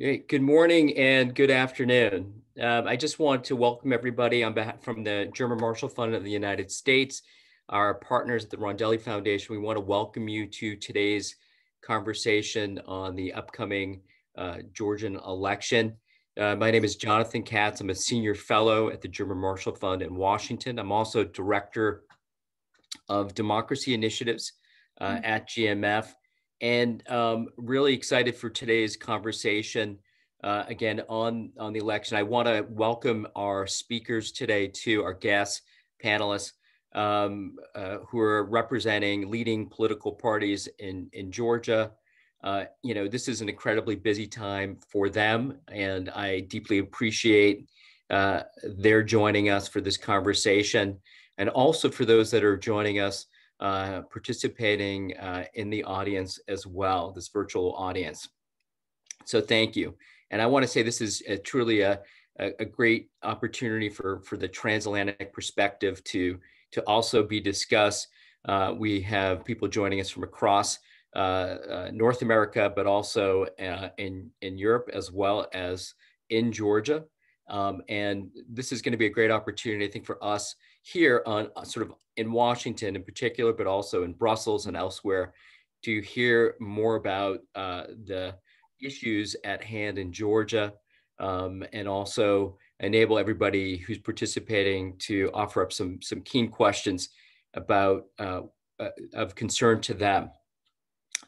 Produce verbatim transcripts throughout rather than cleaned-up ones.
Great. Good morning and good afternoon. Uh, I just want to welcome everybody on behalf from the German Marshall Fund of the United States, our partners at the Rondeli Foundation. We want to welcome you to today's conversation on the upcoming uh, Georgian election. Uh, my name is Jonathan Katz. I'm a senior fellow at the German Marshall Fund in Washington. I'm also director of democracy initiatives uh, mm-hmm. at G M F, and um, really excited for today's conversation uh, again on, on the election. I want to welcome our speakers today too, our guests, panelists, um, uh, who are representing leading political parties in, in Georgia. Uh, you know, this is an incredibly busy time for them, and I deeply appreciate uh, their joining us for this conversation, and also for those that are joining us, uh, participating uh, in the audience as well, this virtual audience. So thank you. And I want to say this is a, truly a, a, a great opportunity for, for the transatlantic perspective to, to also be discussed. Uh, we have people joining us from across Uh, uh, North America, but also uh, in, in Europe, as well as in Georgia. Um, and this is going to be a great opportunity, I think, for us here on uh, sort of in Washington in particular, but also in Brussels and elsewhere, to hear more about uh, the issues at hand in Georgia, um, and also enable everybody who's participating to offer up some, some keen questions about uh, uh, of concern to them.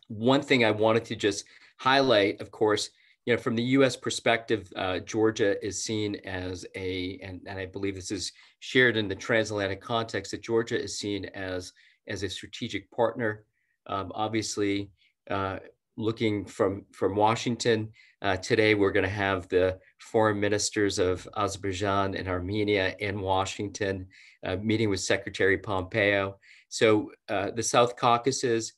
One thing I wanted to just highlight, of course, you know, from the U S perspective, uh, Georgia is seen as a, and, and I believe this is shared in the transatlantic context, that Georgia is seen as, as a strategic partner. Um, obviously, uh, looking from, from Washington, uh, today we're going to have the foreign ministers of Azerbaijan and Armenia in Washington, uh, meeting with Secretary Pompeo. So uh, the South Caucasus,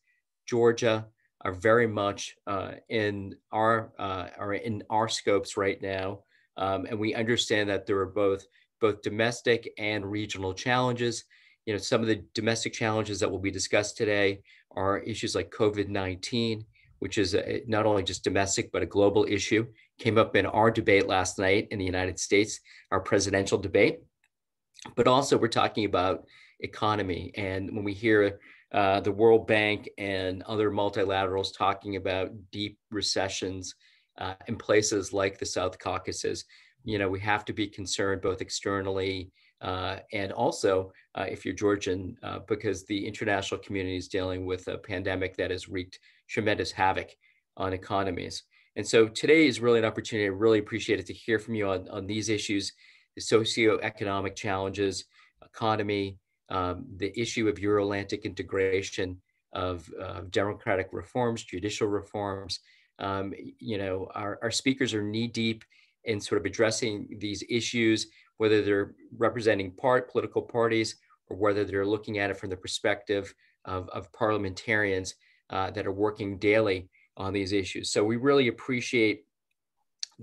Georgia, are very much uh, in our uh, are in our scopes right now, um, and we understand that there are both both domestic and regional challenges. You know, some of the domestic challenges that will be discussed today are issues like COVID nineteen, which is a, not only just domestic but a global issue. Came up in our debate last night in the United States, our presidential debate, but also we're talking about economy, and when we hear Uh, the World Bank and other multilaterals talking about deep recessions uh, in places like the South Caucasus, you know, we have to be concerned both externally uh, and also uh, if you're Georgian, uh, because the international community is dealing with a pandemic that has wreaked tremendous havoc on economies. And so today is really an opportunity. I really appreciate it to hear from you on, on these issues, the socioeconomic challenges, economy, Um, the issue of Euro-Atlantic integration, of uh, democratic reforms, judicial reforms. Um, you know, our, our speakers are knee-deep in sort of addressing these issues, whether they're representing part political parties or whether they're looking at it from the perspective of, of parliamentarians uh, that are working daily on these issues. So we really appreciate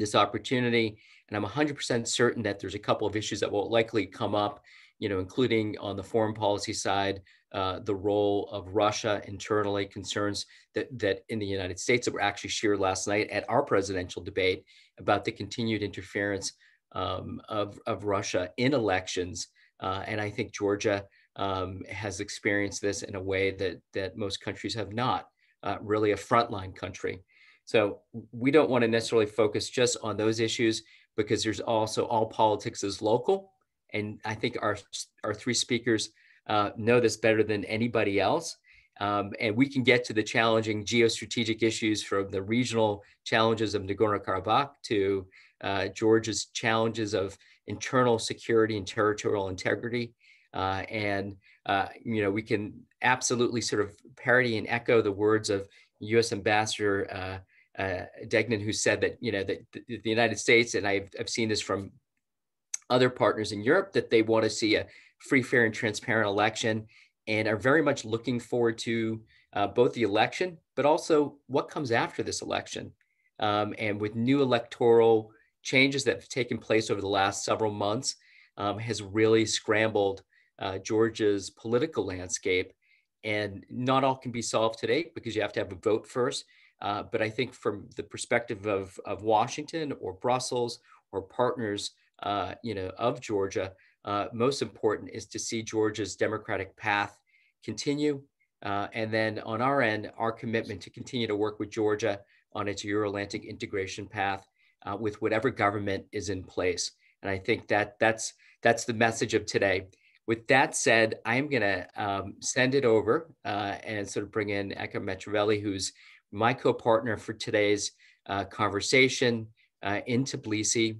this opportunity, and I'm one hundred percent certain that there's a couple of issues that will likely come up, you know, including on the foreign policy side, uh, the role of Russia internally, concerns that, that in the United States that were actually shared last night at our presidential debate about the continued interference um, of, of Russia in elections. Uh, and I think Georgia um, has experienced this in a way that, that most countries have not, uh, really a frontline country. So we don't want to necessarily focus just on those issues, because there's also all politics is local. And I think our, our three speakers uh, know this better than anybody else. Um, and we can get to the challenging geostrategic issues, from the regional challenges of Nagorno-Karabakh to uh, Georgia's challenges of internal security and territorial integrity. Uh, and, uh, you know, we can absolutely sort of parody and echo the words of U S Ambassador uh, uh, Degnan, who said that, you know, that the, the United States, and I've, I've seen this from other partners in Europe, that they want to see a free, fair, and transparent election, and are very much looking forward to uh, both the election, but also what comes after this election. Um, and with new electoral changes that have taken place over the last several months, um, has really scrambled uh, Georgia's political landscape. And not all can be solved today, because you have to have a vote first. Uh, but I think from the perspective of, of Washington or Brussels or partners uh, you know, of Georgia, uh, most important is to see Georgia's democratic path continue. Uh, and then on our end, our commitment to continue to work with Georgia on its Euro-Atlantic integration path uh, with whatever government is in place. And I think that that's, that's the message of today. With that said, I'm gonna um, send it over uh, and sort of bring in Eka Metreveli, who's my co-partner for today's uh, conversation uh, in Tbilisi.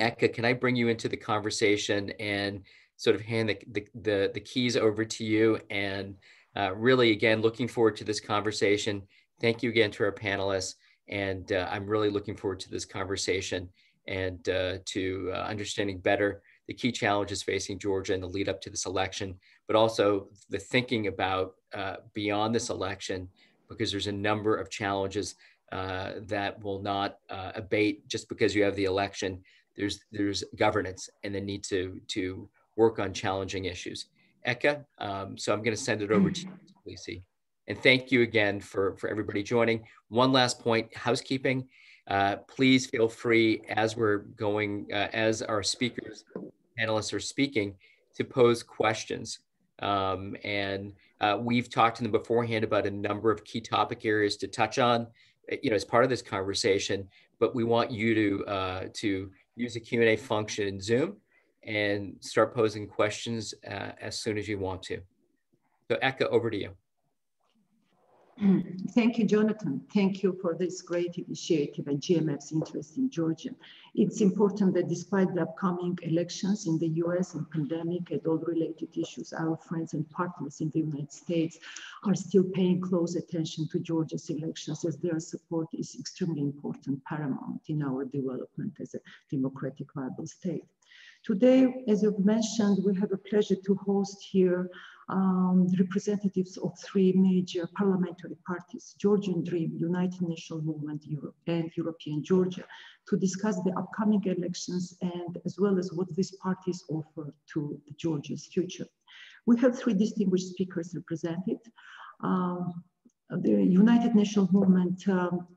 Eka, can I bring you into the conversation and sort of hand the, the, the, the keys over to you? And uh, really, again, looking forward to this conversation. Thank you again to our panelists. And uh, I'm really looking forward to this conversation and uh, to uh, understanding better the key challenges facing Georgia in the lead up to this election, but also the thinking about uh, beyond this election, because there's a number of challenges uh, that will not uh, abate just because you have the election. There's, there's governance and the need to, to work on challenging issues. Eka, um, so I'm gonna send it over to you, Lisi. And thank you again for, for everybody joining. One last point, housekeeping. Uh, please feel free as we're going, uh, as our speakers, panelists are speaking, to pose questions. Um, and uh, we've talked to them beforehand about a number of key topic areas to touch on, you know, as part of this conversation, but we want you to, uh, to use the Q and A function in Zoom and start posing questions uh, as soon as you want to. So Eka, over to you. Thank you, Jonathan. Thank you for this great initiative and G M F's interest in Georgia. It's important that despite the upcoming elections in the U S and pandemic and all related issues, our friends and partners in the United States are still paying close attention to Georgia's elections, as their support is extremely important, paramount in our development as a democratic viable state. Today, as you've mentioned, we have a pleasure to host here um, representatives of three major parliamentary parties, Georgian Dream, United National Movement, Europe, and European Georgia, to discuss the upcoming elections and as well as what these parties offer to Georgia's future. We have three distinguished speakers represented. Um, the United National Movement um,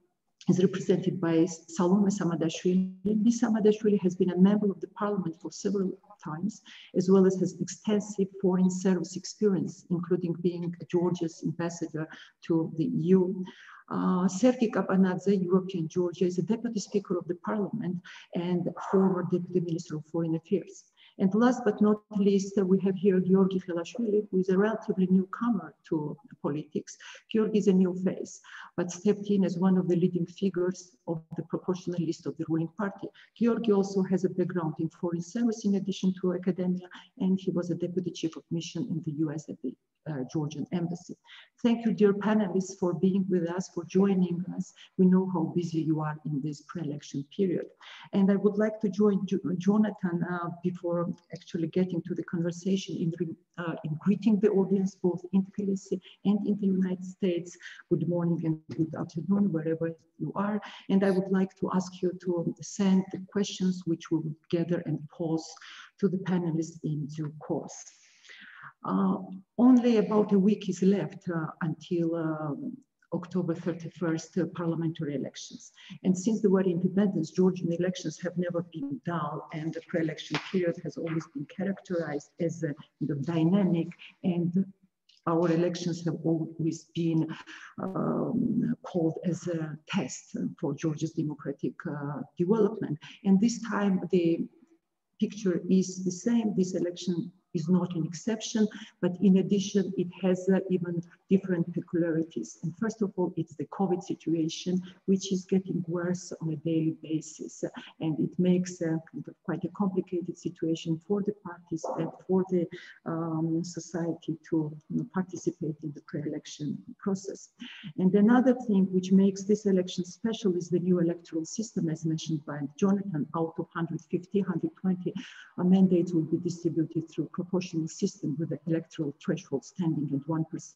is represented by Salome Samadashvili. Miz Samadashvili has been a member of the parliament for several times, as well as has extensive foreign service experience, including being Georgia's ambassador to the E U. Uh, Sergi Kapanadze, European Georgia, is a deputy speaker of the parliament and former deputy minister of foreign affairs. And last but not least, uh, we have here Georgi Khelashvili, who is a relatively newcomer to politics. Georgi is a new face, but stepped in as one of the leading figures of the proportional list of the ruling party. Georgi also has a background in foreign service in addition to academia, and he was a deputy chief of mission in the U S at the Uh, Georgian Embassy. Thank you, dear panelists, for being with us, for joining us. We know how busy you are in this pre-election period. And I would like to join jo Jonathan uh, before actually getting to the conversation in, uh, in greeting the audience, both in Tbilisi and in the United States. Good morning and good afternoon, wherever you are. And I would like to ask you to send the questions which we will gather and pose to the panelists in due course. Uh, only about a week is left uh, until um, October thirty-first uh, parliamentary elections. And since the war independence, Georgian elections have never been dull, and the pre-election period has always been characterized as uh, you know, dynamic, and our elections have always been um, called as a test for Georgia's democratic uh, development. And this time the picture is the same. This election is not an exception, but in addition, it has uh, even different peculiarities. And first of all, it's the COVID situation, which is getting worse on a daily basis. And it makes uh, quite a complicated situation for the parties and for the um, society to you know, participate in the pre-election process. And another thing which makes this election special is the new electoral system, as mentioned by Jonathan. Out of one hundred fifty, one hundred twenty uh, mandates will be distributed through proportional system with the electoral threshold standing at one percent.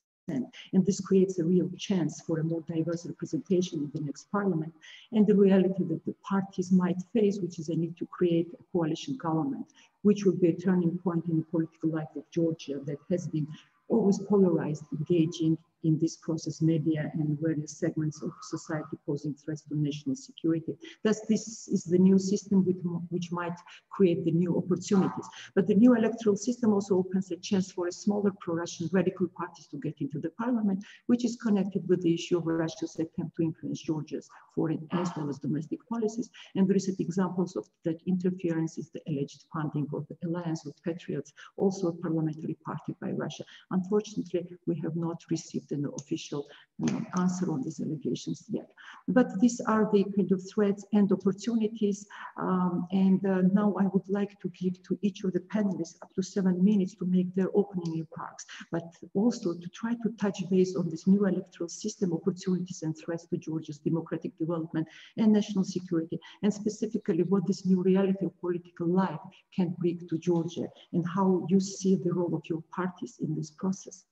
And this creates a real chance for a more diverse representation in the next parliament, and the reality that the parties might face, which is a need to create a coalition government, which will be a turning point in the political life of Georgia that has been always polarized, engaging, in this process, media and various segments of society posing threats to national security. Thus, this is the new system which, which might create the new opportunities. But the new electoral system also opens a chance for a smaller pro-Russian radical parties to get into the parliament, which is connected with the issue of Russia's attempt to influence Georgia's foreign as well as domestic policies. And recent examples of that interference is the alleged funding of the Alliance of Patriots, also a parliamentary party by Russia. Unfortunately, we have not received an official um, answer on these allegations yet. But these are the kind of threats and opportunities. Um, and uh, now I would like to give to each of the panelists up to seven minutes to make their opening remarks, but also to try to touch base on this new electoral system, opportunities and threats to Georgia's democratic development and national security, and specifically what this new reality of political life can bring to Georgia and how you see the role of your parties in this process.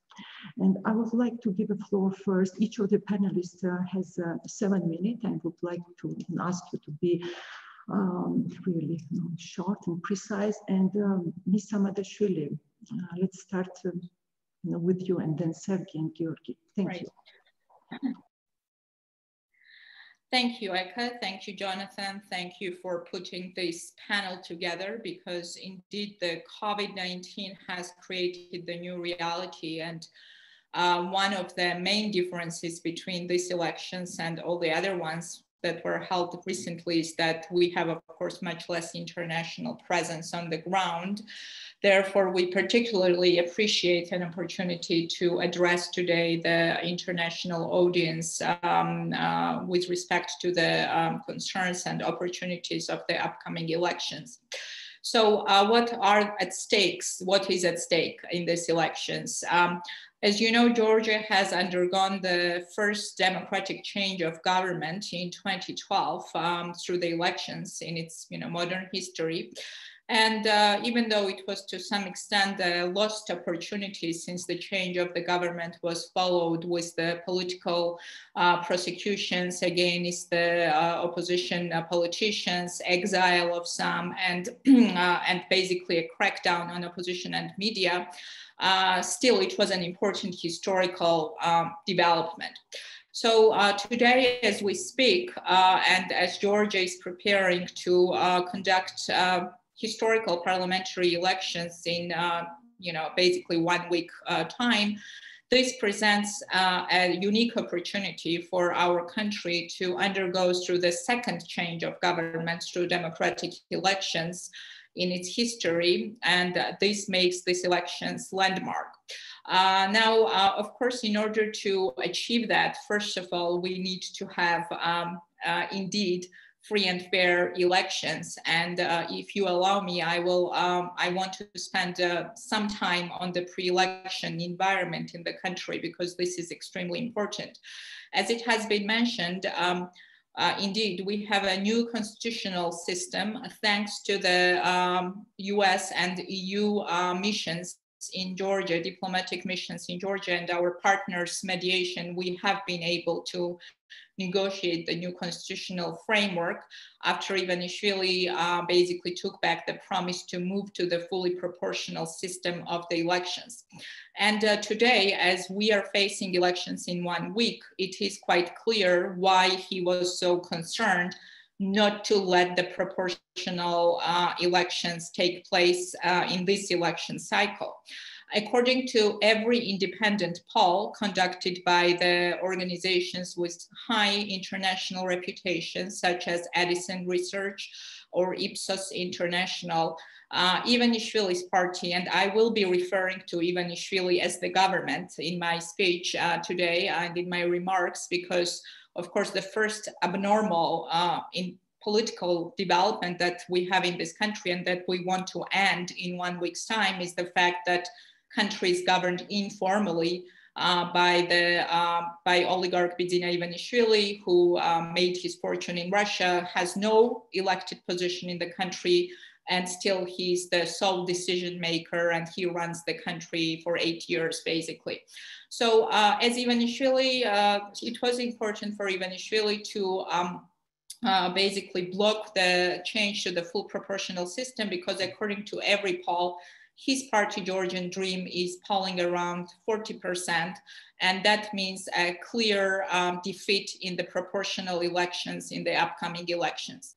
And I would like to give a floor first. Each of the panelists uh, has uh, seven minutes. I would like to ask you to be um, really you know, short and precise. And um, Miz Samadashvili, uh, let's start um, you know, with you, and then Sergi and Georgi. Thank right. you. Thank you, Eka. Thank you, Jonathan. Thank you for putting this panel together, because indeed the COVID nineteen has created the new reality. And uh, one of the main differences between these elections and all the other ones that were held recently is that we have, of course, much less international presence on the ground. Therefore, we particularly appreciate an opportunity to address today the international audience um, uh, with respect to the um, concerns and opportunities of the upcoming elections. So uh, what are at stakes? What is at stake in these elections? Um, As you know, Georgia has undergone the first democratic change of government in twenty twelve um, through the elections in its you know, modern history. And uh, even though it was to some extent a lost opportunity, since the change of the government was followed with the political uh, prosecutions against the uh, opposition uh, politicians, exile of some, and, uh, and basically a crackdown on opposition and media, uh, still it was an important historical um, development. So uh, today, as we speak, uh, and as Georgia is preparing to uh, conduct uh, historical parliamentary elections in, uh, you know, basically one week uh, time, this presents uh, a unique opportunity for our country to undergo through the second change of government through democratic elections in its history, and uh, this makes these elections landmark. Uh, now, uh, of course, in order to achieve that, first of all, we need to have um, uh, indeed free and fair elections. And uh, if you allow me, I will. Um, I want to spend uh, some time on the pre-election environment in the country, because this is extremely important. As it has been mentioned, um, uh, indeed, we have a new constitutional system thanks to the um, U S and E U uh, missions in Georgia, diplomatic missions in Georgia, and our partners' mediation. We have been able to negotiate the new constitutional framework after Ivanishvili uh, basically took back the promise to move to the fully proportional system of the elections. And uh, today, as we are facing elections in one week, it is quite clear why he was so concerned not to let the proportional uh, elections take place uh, in this election cycle. According to every independent poll conducted by the organizations with high international reputation, such as Edison Research or Ipsos International, uh, Ivanishvili's party, and I will be referring to Ivanishvili as the government in my speech uh, today and in my remarks, because of course, the first abnormal uh, in political development that we have in this country and that we want to end in one week's time is the fact that countries governed informally uh, by the uh, by oligarch Bidzina Ivanishvili, who uh, made his fortune in Russia, has no elected position in the country, and still he's the sole decision maker, and he runs the country for eight years, basically. So uh, as Ivanishvili, uh, it was important for Ivanishvili to um, uh, basically block the change to the full proportional system, because according to every poll, his party, Georgian Dream, is polling around forty percent, and that means a clear um, defeat in the proportional elections, in the upcoming elections.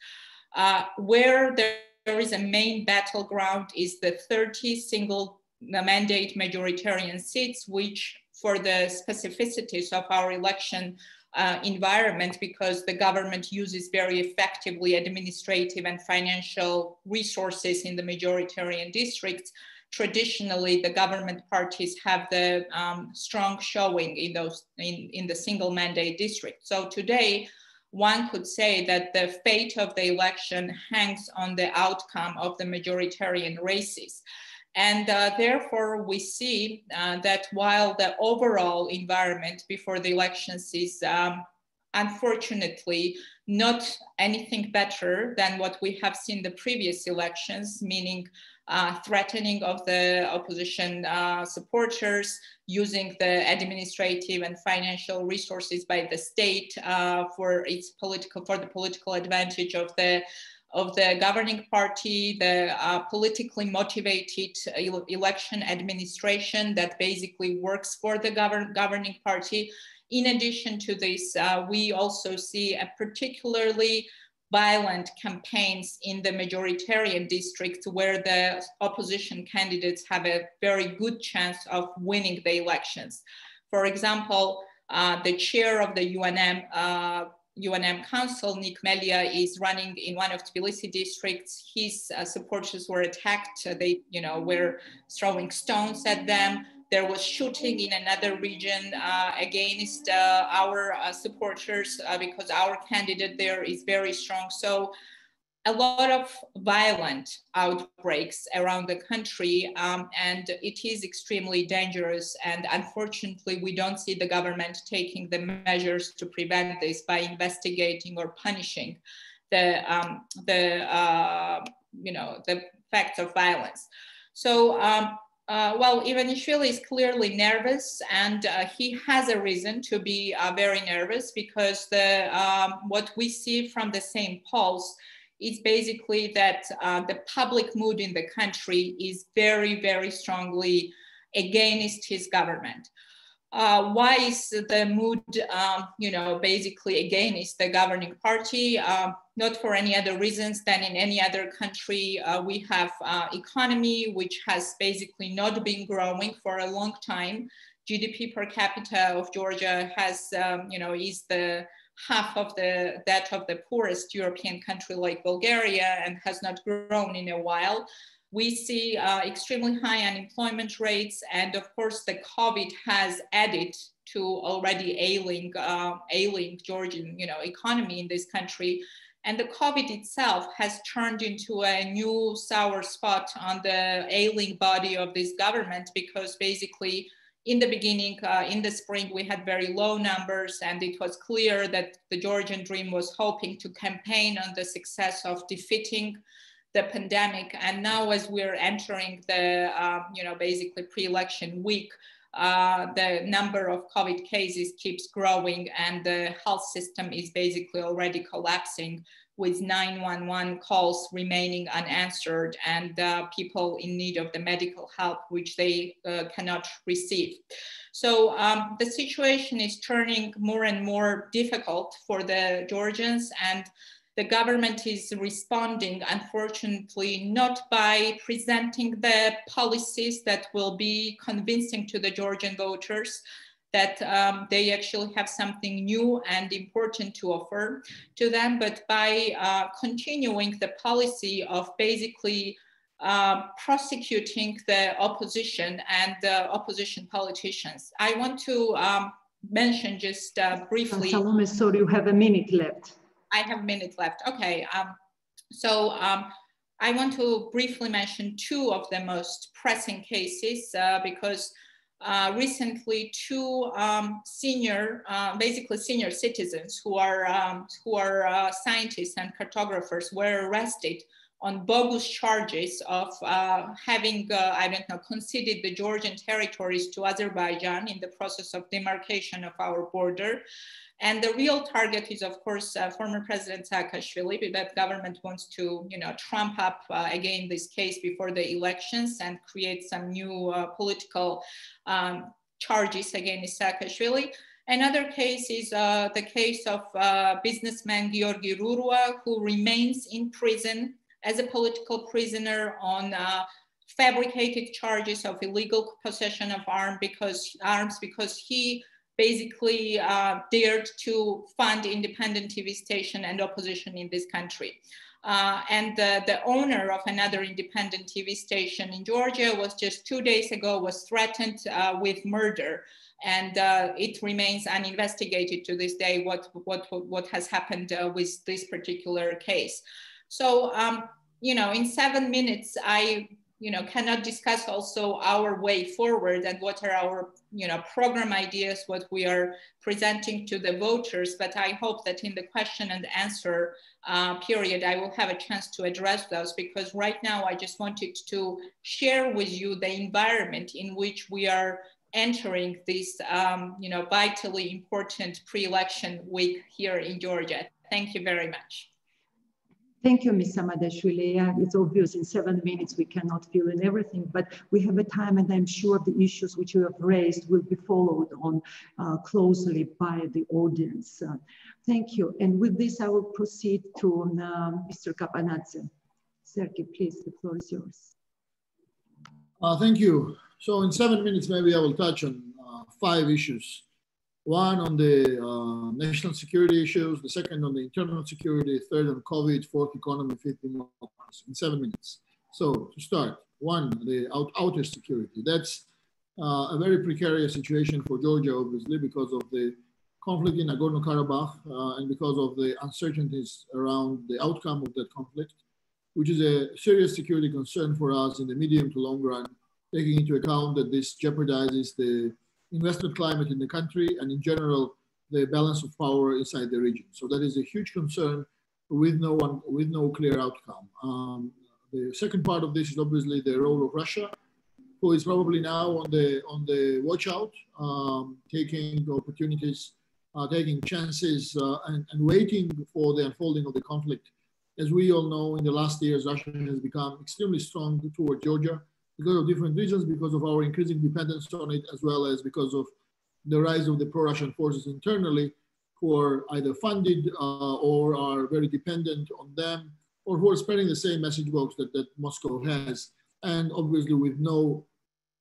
Uh, where there is a main battleground is the thirty single mandate majoritarian seats, which for the specificities of our election Uh, environment, because the government uses very effectively administrative and financial resources in the majoritarian districts. Traditionally, the government parties have the um, strong showing in those in, in the single mandate district. So today, one could say that the fate of the election hangs on the outcome of the majoritarian races. And uh, therefore, we see uh, that while the overall environment before the elections is um, unfortunately not anything better than what we have seen the previous elections, meaning uh, threatening of the opposition uh, supporters, using the administrative and financial resources by the state uh, for its political for the political advantage of the. of the governing party, the uh, politically motivated ele election administration that basically works for the govern governing party. In addition to this, uh, we also see a particularly violent campaigns in the majoritarian districts where the opposition candidates have a very good chance of winning the elections. For example, uh, the chair of the U N M uh, U N M Council, Nick Melia, is running in one of Tbilisi districts. His uh, supporters were attacked. They, you know, were throwing stones at them. There was shooting in another region uh, against uh, our uh, supporters uh, because our candidate there is very strong. So a lot of violent outbreaks around the country, um, and it is extremely dangerous. And unfortunately, we don't see the government taking the measures to prevent this by investigating or punishing the um, the uh, you know the facts of violence. So. Um, Uh, well, Ivanishvili is clearly nervous, and uh, he has a reason to be uh, very nervous, because the, um, what we see from the same polls is basically that uh, the public mood in the country is very, very strongly against his government. Uh, why is the mood, um, you know, basically against the governing party? Uh, not for any other reasons than in any other country. Uh, we have uh, economy, which has basically not been growing for a long time. G D P per capita of Georgia has, um, you know, is the half of the, that of the poorest European country like Bulgaria, and has not grown in a while. We see uh, extremely high unemployment rates, and of course the COVID has added to already ailing, uh, ailing Georgian, you know, economy in this country. And the COVID itself has turned into a new sour spot on the ailing body of this government, because basically in the beginning, uh, in the spring, we had very low numbers, and it was clear that the Georgian Dream was hoping to campaign on the success of defeating the pandemic. And now, as we're entering the, um, you know, basically pre-election week, uh, the number of COVID cases keeps growing, and the health system is basically already collapsing, with nine one one calls remaining unanswered, and uh, people in need of the medical help, which they uh, cannot receive. So um, the situation is turning more and more difficult for the Georgians, and the government is responding, unfortunately, not by presenting the policies that will be convincing to the Georgian voters that um, they actually have something new and important to offer to them, but by uh, continuing the policy of basically uh, prosecuting the opposition and the opposition politicians. I want to um, mention just uh, briefly. Salome, so you have a minute left. I have a minute left. Okay, um, so um, I want to briefly mention two of the most pressing cases uh, because uh, recently two um, senior, uh, basically senior citizens who are um, who are uh, scientists and cartographers were arrested on bogus charges of uh, having, uh, I don't know, conceded the Georgian territories to Azerbaijan in the process of demarcation of our border. And the real target is, of course, uh, former President Saakashvili. That government wants to, you know, trump up uh, again this case before the elections and create some new uh, political um, charges against Saakashvili. Another case is uh, the case of uh, businessman Georgi Rurua, who remains in prison as a political prisoner on uh, fabricated charges of illegal possession of arms because, arms because he basically uh, dared to fund independent T V station and opposition in this country. Uh, and the, the owner of another independent T V station in Georgia was just two days ago was threatened uh, with murder. And uh, it remains uninvestigated to this day what, what, what has happened uh, with this particular case. So, um, you know, in seven minutes, I, you know, cannot discuss also our way forward and what are our, you know, program ideas, what we are presenting to the voters. But I hope that in the question and answer uh, period, I will have a chance to address those, because right now I just wanted to share with you the environment in which we are entering this, um, you know, vitally important pre-election week here in Georgia. Thank you very much. Thank you, Miz Samadashvili. It's obvious in seven minutes we cannot fill in everything, but we have a time, and I'm sure the issues which you have raised will be followed on uh, closely by the audience. Uh, thank you. And with this, I will proceed to uh, Mister Kapanadze. Sergi, please, the floor is yours. Uh, thank you. So in seven minutes, maybe I will touch on uh, five issues. One on the uh, national security issues, the second on the internal security, third on COVID, fourth economy, fifth democracy, in seven minutes. So to start, one, the out outer security. That's uh, a very precarious situation for Georgia, obviously, because of the conflict in Nagorno-Karabakh uh, and because of the uncertainties around the outcome of that conflict, which is a serious security concern for us in the medium to long run, taking into account that this jeopardizes the investment climate in the country and in general, the balance of power inside the region. So that is a huge concern with no, one, with no clear outcome. Um, the second part of this is obviously the role of Russia, who is probably now on the, on the watch out, um, taking opportunities, uh, taking chances uh, and, and waiting for the unfolding of the conflict. As we all know, in the last years, Russia has become extremely strong toward Georgia, because of different reasons, because of our increasing dependence on it, as well as because of the rise of the pro-Russian forces internally, who are either funded uh, or are very dependent on them, or who are spreading the same message box that, that Moscow has, and obviously with no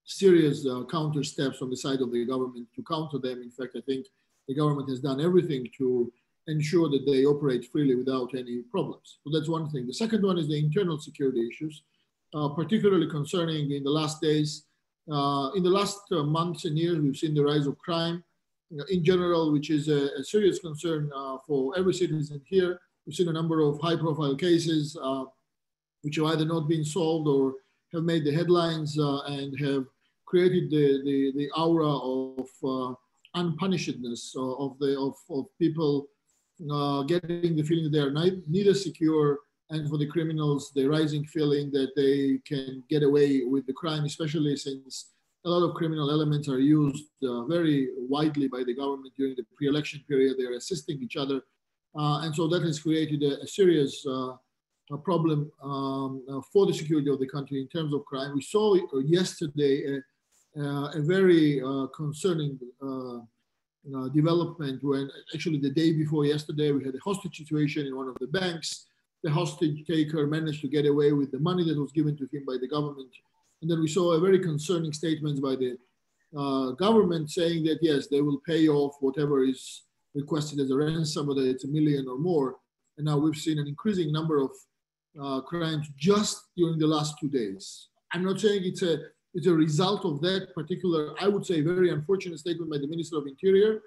serious uh, counter steps on the side of the government to counter them. In fact, I think the government has done everything to ensure that they operate freely without any problems. So that's one thing. The second one is the internal security issues. Uh, particularly concerning in the last days, uh, in the last uh, months and years, we've seen the rise of crime uh, in general, which is a, a serious concern uh, for every citizen here. We've seen a number of high-profile cases uh, which have either not been solved or have made the headlines uh, and have created the, the, the aura of uh, unpunishedness of, the, of, of people uh, getting the feeling that they are neither secure, and for the criminals, the rising feeling that they can get away with the crime, especially since a lot of criminal elements are used uh, very widely by the government during the pre-election period. They're assisting each other. Uh, and so that has created a, a serious uh, a problem um, uh, for the security of the country in terms of crime. We saw yesterday a, uh, a very uh, concerning uh, uh, development when actually the day before yesterday, we had a hostage situation in one of the banks. The hostage taker managed to get away with the money that was given to him by the government. And then we saw a very concerning statements by the uh, government saying that, yes, they will pay off whatever is requested as a ransom, whether it's a million or more. And now we've seen an increasing number of uh, crimes just during the last two days. I'm not saying it's a, it's a result of that particular, I would say, very unfortunate statement by the Minister of Interior,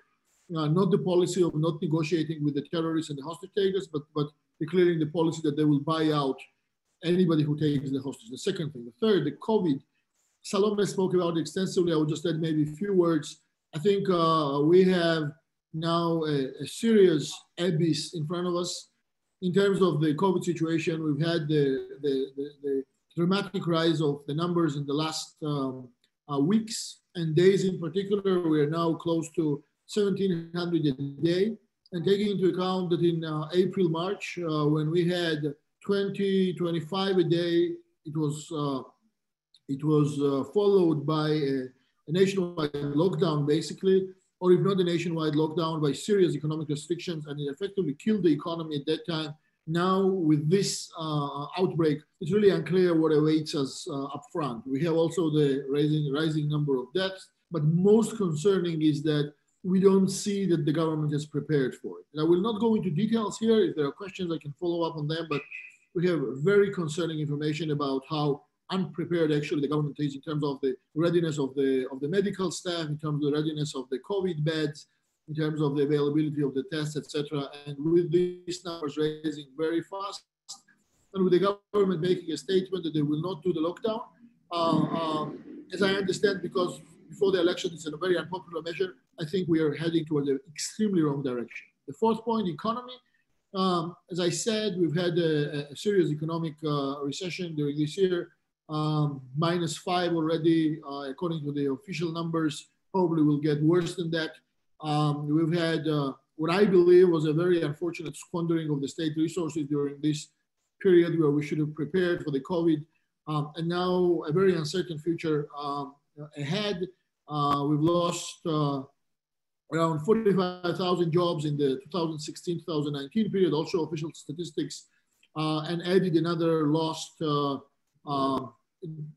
uh, not the policy of not negotiating with the terrorists and the hostage takers, but, but declaring the policy that they will buy out anybody who takes the hostage. The second thing. The third, the COVID. Salome spoke about it extensively. I would just add maybe a few words. I think uh, we have now a, a serious abyss in front of us in terms of the COVID situation, we've had the, the, the, the dramatic rise of the numbers in the last um, uh, weeks and days in particular. We are now close to seventeen hundred a day. And taking into account that in uh, April, March, uh, when we had twenty, twenty-five a day, it was, uh, it was uh, followed by a, a nationwide lockdown, basically, or if not a nationwide lockdown, by serious economic restrictions, and it effectively killed the economy at that time. Now, with this uh, outbreak, it's really unclear what awaits us uh, up front. We have also the rising, rising number of deaths, but most concerning is that we don't see that the government is prepared for it. And I will not go into details here. If there are questions, I can follow up on them, but we have very concerning information about how unprepared actually the government is in terms of the readiness of the, of the medical staff, in terms of the readiness of the COVID beds, in terms of the availability of the tests, et cetera. And with these numbers rising very fast, and with the government making a statement that they will not do the lockdown, uh, um, as I understand, because before the election, it's a very unpopular measure, I think we are heading towards an extremely wrong direction. The fourth point, economy. Um, as I said, we've had a, a serious economic uh, recession during this year, um, minus five already, uh, according to the official numbers, probably will get worse than that. Um, we've had uh, what I believe was a very unfortunate squandering of the state resources during this period where we should have prepared for the COVID, um, and now a very uncertain future um, ahead. Uh, we've lost uh, around forty-five thousand jobs in the two thousand sixteen to two thousand nineteen period, also official statistics, uh, and added another lost uh, uh,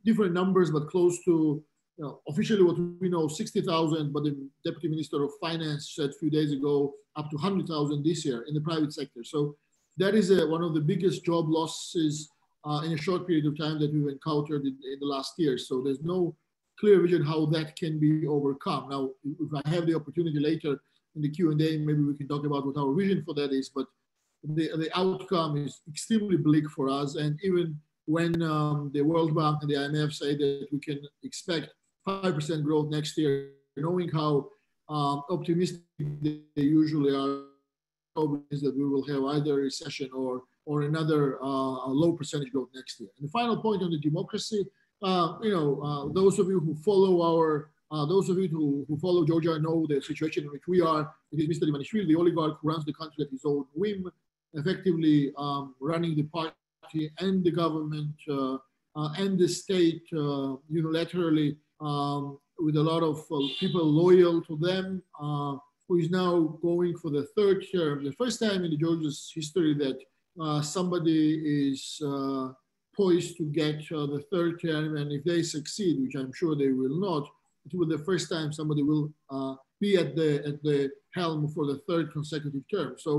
different numbers, but close to, you know, officially what we know, sixty thousand, but the Deputy Minister of Finance said a few days ago, up to one hundred thousand this year in the private sector. So that is a, one of the biggest job losses uh, in a short period of time that we've encountered in, in the last year. So there's no clear vision how that can be overcome. Now, if I have the opportunity later in the Q and A, maybe we can talk about what our vision for that is, but the, the outcome is extremely bleak for us. And even when um, the World Bank and the I M F say that we can expect five percent growth next year, knowing how um, optimistic they usually are, is that we will have either a recession or, or another uh, low percentage growth next year. And the final point on the democracy, Uh, you know, uh, those of you who follow our, uh, those of you who, who follow Georgia know the situation in which we are. It is Mister Ivanishvili, the oligarch who runs the country at his own whim, effectively um, running the party and the government uh, uh, and the state uh, unilaterally, um, with a lot of uh, people loyal to them, uh, who is now going for the third term. The first time in Georgia's history that uh, somebody is Uh, poised to get uh, the third term, and if they succeed, which I'm sure they will not, it will be the first time somebody will uh, be at the at the helm for the third consecutive term. So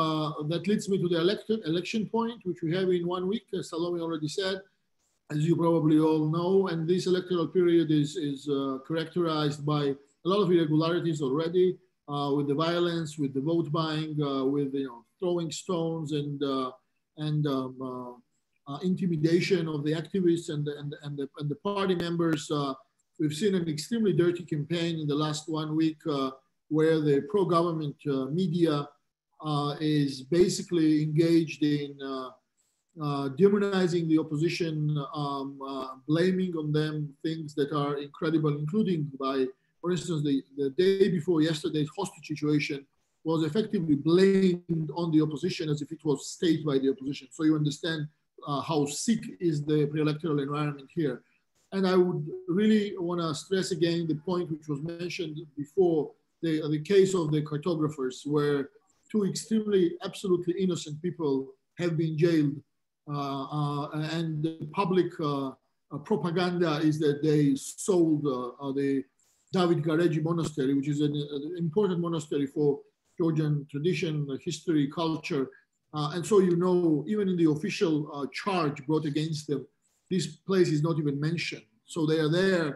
uh, that leads me to the election election point, which we have in one week, as Salome already said, as you probably all know. And this electoral period is is uh, characterized by a lot of irregularities already, uh, with the violence, with the vote buying, uh, with you know throwing stones and uh, and um, uh, Uh, intimidation of the activists and the, and, and the, and the party members. Uh, we've seen an extremely dirty campaign in the last one week uh, where the pro-government uh, media uh, is basically engaged in uh, uh, demonizing the opposition, um, uh, blaming on them things that are incredible, including by, for instance, the, the day before yesterday's hostage situation was effectively blamed on the opposition as if it was staged by the opposition. So you understand Uh, how sick is the pre-electoral environment here. And I would really want to stress again the point which was mentioned before, the, the case of the cartographers, where two extremely, absolutely innocent people have been jailed, uh, uh, and the public uh, uh, propaganda is that they sold uh, uh, the David Gareji monastery, which is an, an important monastery for Georgian tradition, history, culture. Uh, and so, you know, even in the official uh, charge brought against them, this place is not even mentioned. So they are there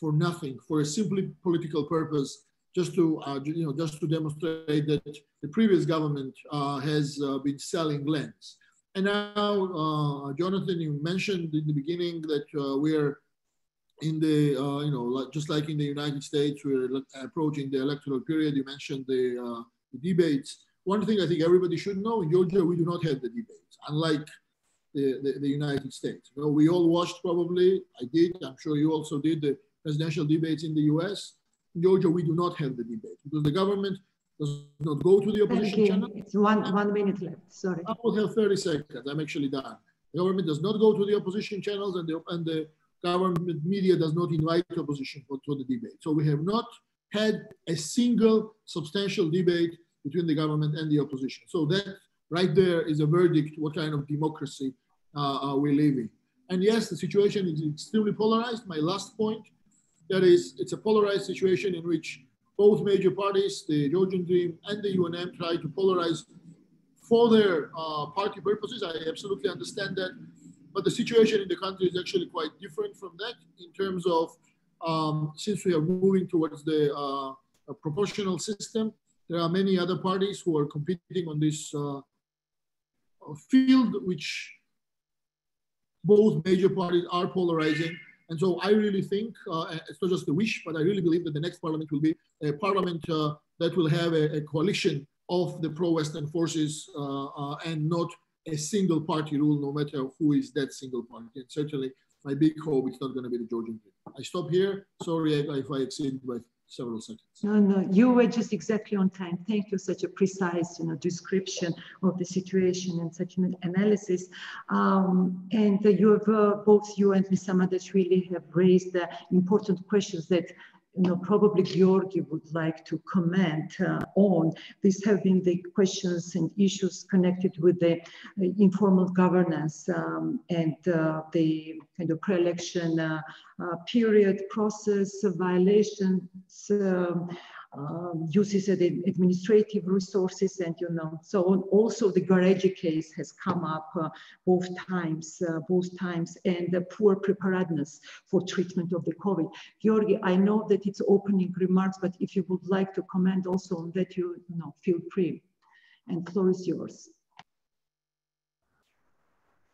for nothing, for a simply political purpose, just to, uh, you know, just to demonstrate that the previous government uh, has uh, been selling lands. And now, uh, Jonathan, you mentioned in the beginning that uh, we're in the, uh, you know, just like in the United States, we're approaching the electoral period. You mentioned the, uh, the debates. One thing I think everybody should know, in Georgia, we do not have the debates, unlike the, the, the United States. You know, we all watched probably, I did, I'm sure you also did, the presidential debates in the U S. In Georgia, we do not have the debate because the government does not go to the opposition okay. channel. It's one, one minute left, sorry. I will have thirty seconds, I'm actually done. The government does not go to the opposition channels, and the, and the government media does not invite opposition for, for the debate. So we have not had a single substantial debate between the government and the opposition. So that right there is a verdict what kind of democracy uh, we live in. And yes, the situation is extremely polarized. My last point, that is, it's a polarized situation in which both major parties, the Georgian Dream and the U N M, try to polarize for their uh, party purposes. I absolutely understand that. But the situation in the country is actually quite different from that in terms of, um, since we are moving towards the uh, proportional system, there are many other parties who are competing on this uh, field, which both major parties are polarizing. And so I really think, uh, it's not just a wish, but I really believe that the next parliament will be a parliament uh, that will have a, a coalition of the pro-Western forces uh, uh, and not a single party rule, no matter who is that single party. And certainly my big hope is not going to be the Georgian Dream. I stop here. Sorry if I exceed by several seconds. No, no, you were just exactly on time. Thank you, such a precise, you know, description of the situation and such an analysis. Um, and uh, you have, uh, both you and Miz Samadashvili have raised uh, important questions that, you know, probably Georgi would like to comment uh, on. These have been the questions and issues connected with the uh, informal governance um, and uh, the kind of pre-election uh, uh, period process, uh, violations, uh, uh, uses of the administrative resources, and, you know, so on. Also the Gareji case has come up uh, both times, uh, both times, and the poor preparedness for treatment of the COVID. Georgi, I know that it's opening remarks, but if you would like to comment also on that, you, you know, feel free, and floor is yours.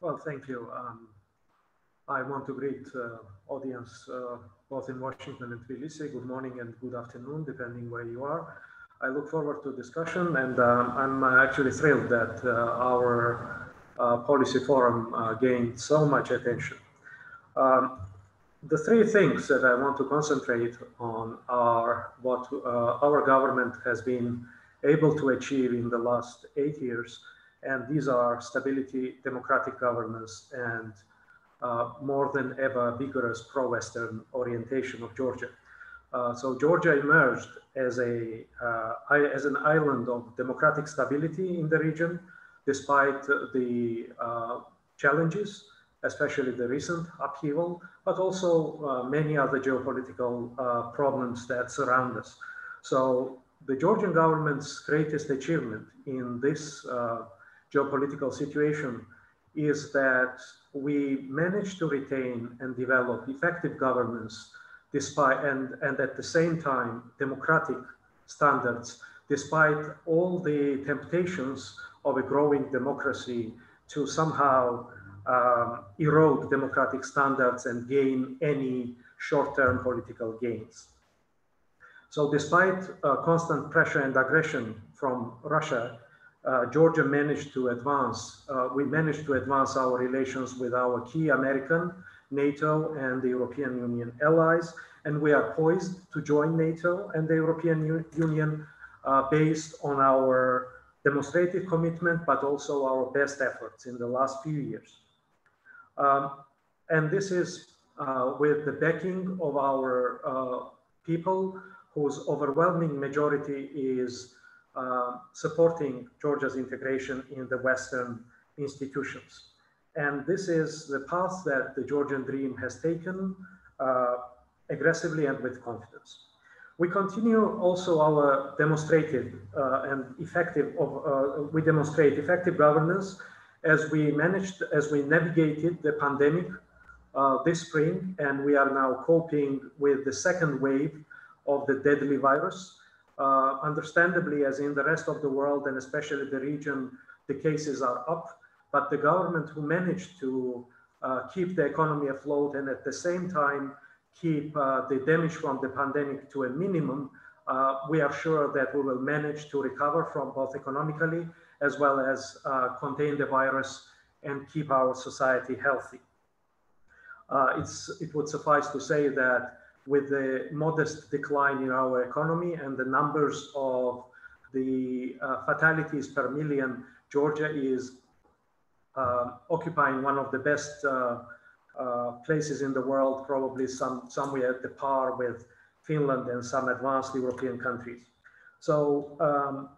Well, thank you. Um... I want to greet uh, audience uh, both in Washington and Tbilisi. Good morning and good afternoon, depending where you are. I look forward to discussion, and um, I'm actually thrilled that uh, our uh, policy forum uh, gained so much attention. Um, the three things that I want to concentrate on are what uh, our government has been able to achieve in the last eight years, and these are stability, democratic governance, and Uh, more than ever vigorous pro-Western orientation of Georgia. Uh, so Georgia emerged as a uh, as an island of democratic stability in the region, despite the uh, challenges, especially the recent upheaval, but also uh, many other geopolitical uh, problems that surround us. So the Georgian government's greatest achievement in this uh, geopolitical situation is that we managed to retain and develop effective governance despite, and, and at the same time, democratic standards, despite all the temptations of a growing democracy to somehow um, erode democratic standards and gain any short-term political gains. So despite uh, constant pressure and aggression from Russia, Uh, Georgia managed to advance, uh, we managed to advance our relations with our key American, NATO, and the European Union allies, and we are poised to join NATO and the European U Union uh, based on our demonstrative commitment, but also our best efforts in the last few years. Um, and this is uh, with the backing of our uh, people, whose overwhelming majority is Uh, supporting Georgia's integration in the Western institutions. And this is the path that the Georgian Dream has taken uh, aggressively and with confidence. We continue also our demonstrated uh, and effective, of, uh, we demonstrate effective governance as we managed, as we navigated the pandemic uh, this spring, and we are now coping with the second wave of the deadly virus. Uh, understandably, as in the rest of the world, and especially the region, the cases are up, but the government who managed to uh, keep the economy afloat and at the same time keep uh, the damage from the pandemic to a minimum uh, we are sure that we will manage to recover from both economically as well as uh, contain the virus and keep our society healthy. Uh, it's, it would suffice to say that with the modest decline in our economy and the numbers of the uh, fatalities per million, Georgia is uh, occupying one of the best uh, uh, places in the world, probably some, somewhere at the par with Finland and some advanced European countries. So um,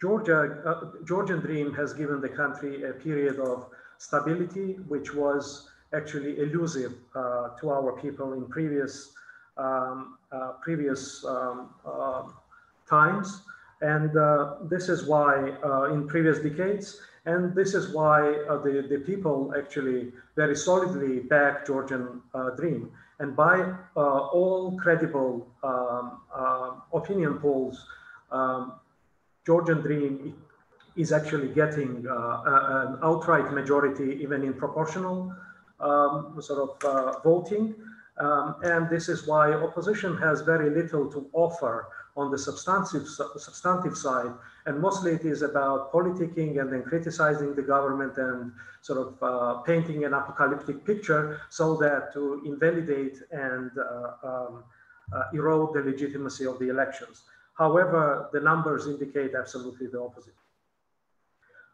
Georgia, uh, Georgian Dream has given the country a period of stability, which was actually elusive uh, to our people in previous um, uh, previous um, uh, times, and uh, this is why uh, in previous decades, and this is why uh, the the people actually very solidly back Georgian uh, Dream, and by uh, all credible um, uh, opinion polls, um, Georgian Dream is actually getting uh, an outright majority, even in proportional Um, sort of uh, voting, um, and this is why opposition has very little to offer on the substantive substantive side, and mostly it is about politicking and then criticizing the government and sort of uh, painting an apocalyptic picture so that to invalidate and uh, um, uh, erode the legitimacy of the elections. However, the numbers indicate absolutely the opposite.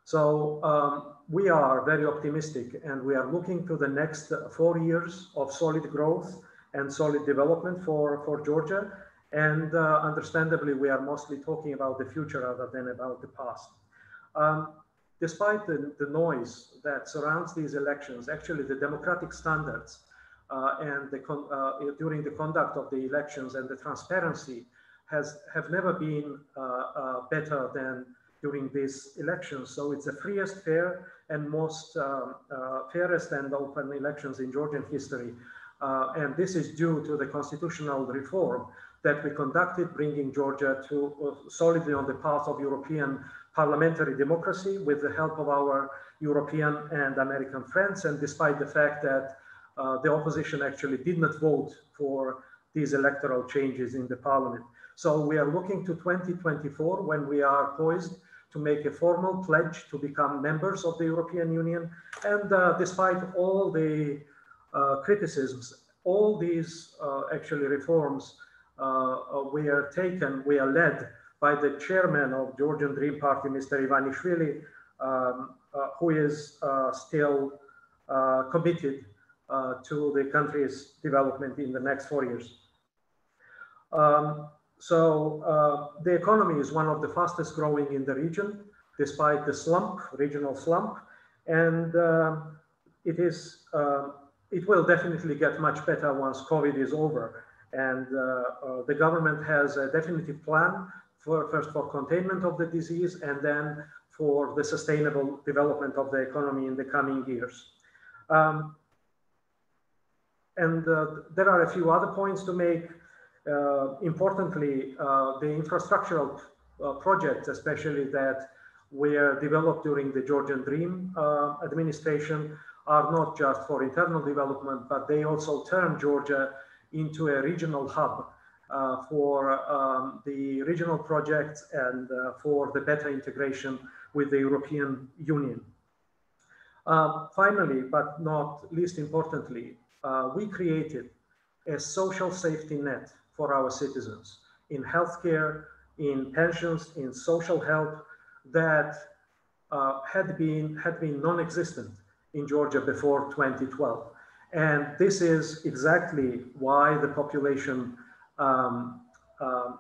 So um, we are very optimistic, and we are looking to the next four years of solid growth and solid development for, for Georgia. And uh, understandably, we are mostly talking about the future rather than about the past. Um, despite the, the noise that surrounds these elections, actually the democratic standards uh, and the con uh, during the conduct of the elections and the transparency has, have never been uh, uh, better than during these elections. So it's the freest, fair, and most um, uh, fairest and open elections in Georgian history. Uh, and this is due to the constitutional reform that we conducted, bringing Georgia to uh, solidly on the path of European parliamentary democracy with the help of our European and American friends. And despite the fact that uh, the opposition actually did not vote for these electoral changes in the parliament. So we are looking to twenty twenty-four, when we are poised to make a formal pledge to become members of the European Union. And uh, despite all the uh, criticisms, all these uh, actually reforms uh, we are taken, we are led by the chairman of Georgian Dream Party, Mister Ivanishvili, um, uh, who is uh, still uh, committed uh, to the country's development in the next four years. Um, So uh, the economy is one of the fastest growing in the region, despite the slump, regional slump, and uh, it is uh, it will definitely get much better once COVID is over. And uh, uh, the government has a definitive plan for first for containment of the disease and then for the sustainable development of the economy in the coming years. Um, and uh, there are a few other points to make. Uh, importantly, uh, the infrastructural uh, projects, especially that were developed during the Georgian Dream uh, administration, are not just for internal development, but they also turn Georgia into a regional hub uh, for um, the regional projects and uh, for the better integration with the European Union. Uh, finally, but not least importantly, uh, we created a social safety net for our citizens in healthcare, in pensions, in social help that uh, had been had been non-existent in Georgia before twenty twelve, and this is exactly why the population um, uh,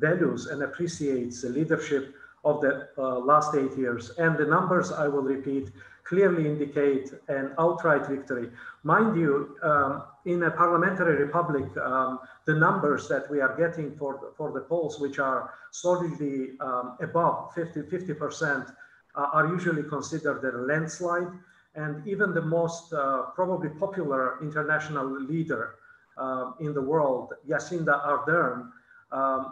values and appreciates the leadership of the uh, last eight years. And the numbers, I will repeat, clearly indicate an outright victory. Mind you, um, in a parliamentary republic, um, the numbers that we are getting for the, for the polls, which are solidly um, above fifty percent, uh, are usually considered a landslide. And even the most uh, probably popular international leader uh, in the world, Jacinda Ardern, um, uh,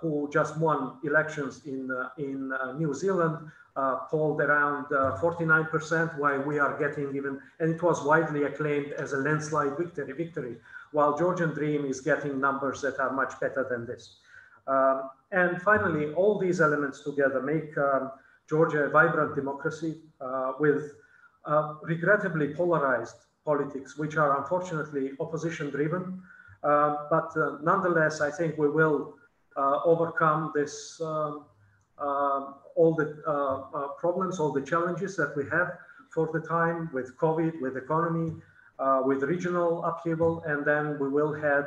who just won elections in, uh, in uh, New Zealand, Uh, polled around forty-nine percent, uh, while we are getting even, and it was widely acclaimed as a landslide victory, victory, while Georgian Dream is getting numbers that are much better than this. Um, and finally, all these elements together make um, Georgia a vibrant democracy uh, with uh, regrettably polarized politics, which are unfortunately opposition driven. Uh, but uh, nonetheless, I think we will uh, overcome this, um, uh, all the uh, uh, problems, all the challenges that we have for the time with COVID, with economy, uh, with regional upheaval, and then we will head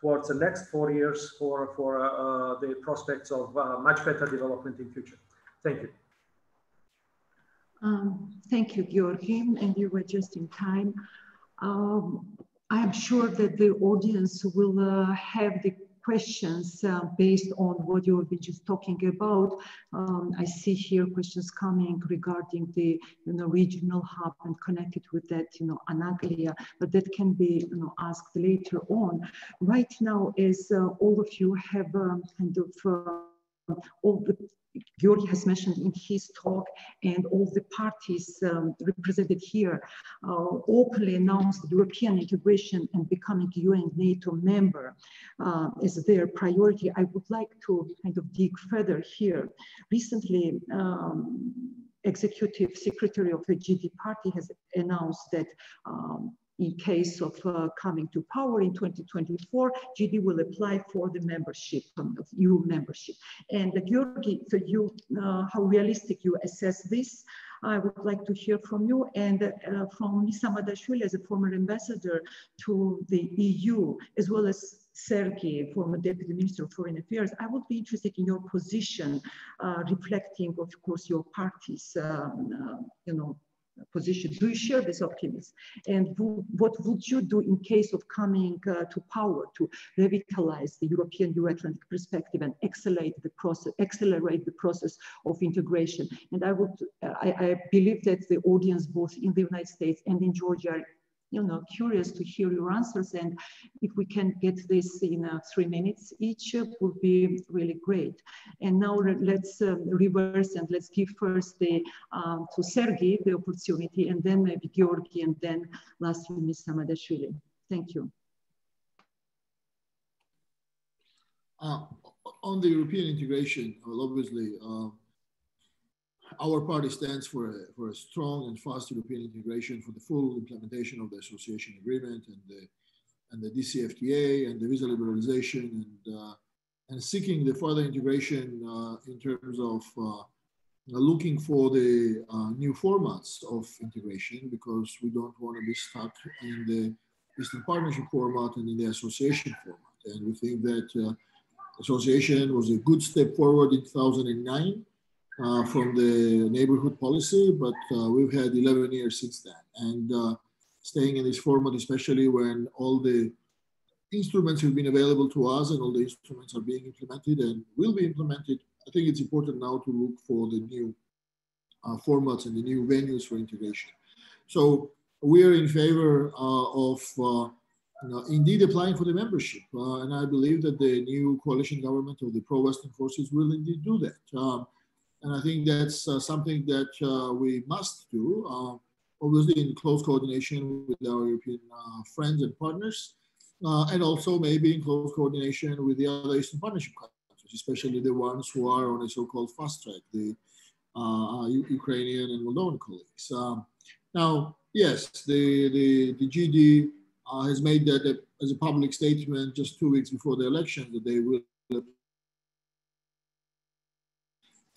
towards the next four years for, for uh, uh, the prospects of uh, much better development in future. Thank you. Um, thank you, Georgi, and you were just in time. Um, I'm sure that the audience will uh, have the questions uh, based on what you have been just talking about. Um, I see here questions coming regarding the you know, regional hub and connected with that, you know, Anaglia, but that can be you know, asked later on. Right now, as uh, all of you have um, kind of uh, all the Georgi has mentioned in his talk, and all the parties um, represented here uh, openly announced European integration and becoming U N NATO member uh, as their priority. I would like to kind of dig further here. Recently, um, Executive Secretary of the G D party has announced that um, in case of uh, coming to power in twenty twenty-four, G D will apply for the membership, um, of E U membership. And uh, Georgi, so you, uh, how realistic you assess this? I would like to hear from you, and uh, from Miz Samadashvili as a former ambassador to the E U, as well as Sergi, former Deputy Minister of Foreign Affairs. I would be interested in your position, uh, reflecting, of course, your party's, um, uh, you know, position. Do you share this optimism? And what would you do in case of coming uh, to power to revitalize the European Euro-Atlantic perspective and accelerate the process, accelerate the process of integration? And I would, I, I believe that the audience, both in the United States and in Georgia, are, you know, curious to hear your answers. And if we can get this in uh, three minutes each, uh, would be really great. And now let's um, reverse and let's give first the, um, to Sergi the opportunity, and then maybe Georgi, and then lastly Miz Samadashvili. Thank you. Uh, on the European integration, well, obviously, uh, our party stands for a, for a strong and fast European integration, for the full implementation of the association agreement and the, and the D C F T A and the visa liberalization, and, uh, and seeking the further integration uh, in terms of uh, looking for the uh, new formats of integration, because we don't want to be stuck in the Eastern Partnership format and in the association format. And we think that uh, association was a good step forward in two thousand nine. Uh, from the neighborhood policy, but uh, we've had eleven years since then. And uh, staying in this format, especially when all the instruments have been available to us and all the instruments are being implemented and will be implemented, I think it's important now to look for the new uh, formats and the new venues for integration. So we are in favor uh, of uh, you know, indeed applying for the membership. Uh, and I believe that the new coalition government of the pro-Western forces will indeed do that. Um, And I think that's uh, something that uh, we must do, uh, obviously in close coordination with our European uh, friends and partners, uh, and also maybe in close coordination with the other Eastern Partnership countries, especially the ones who are on a so-called fast track, the uh, Ukrainian and Moldovan colleagues. Um, now, yes, the, the, the G D uh, has made that a, as a public statement just two weeks before the election that they will.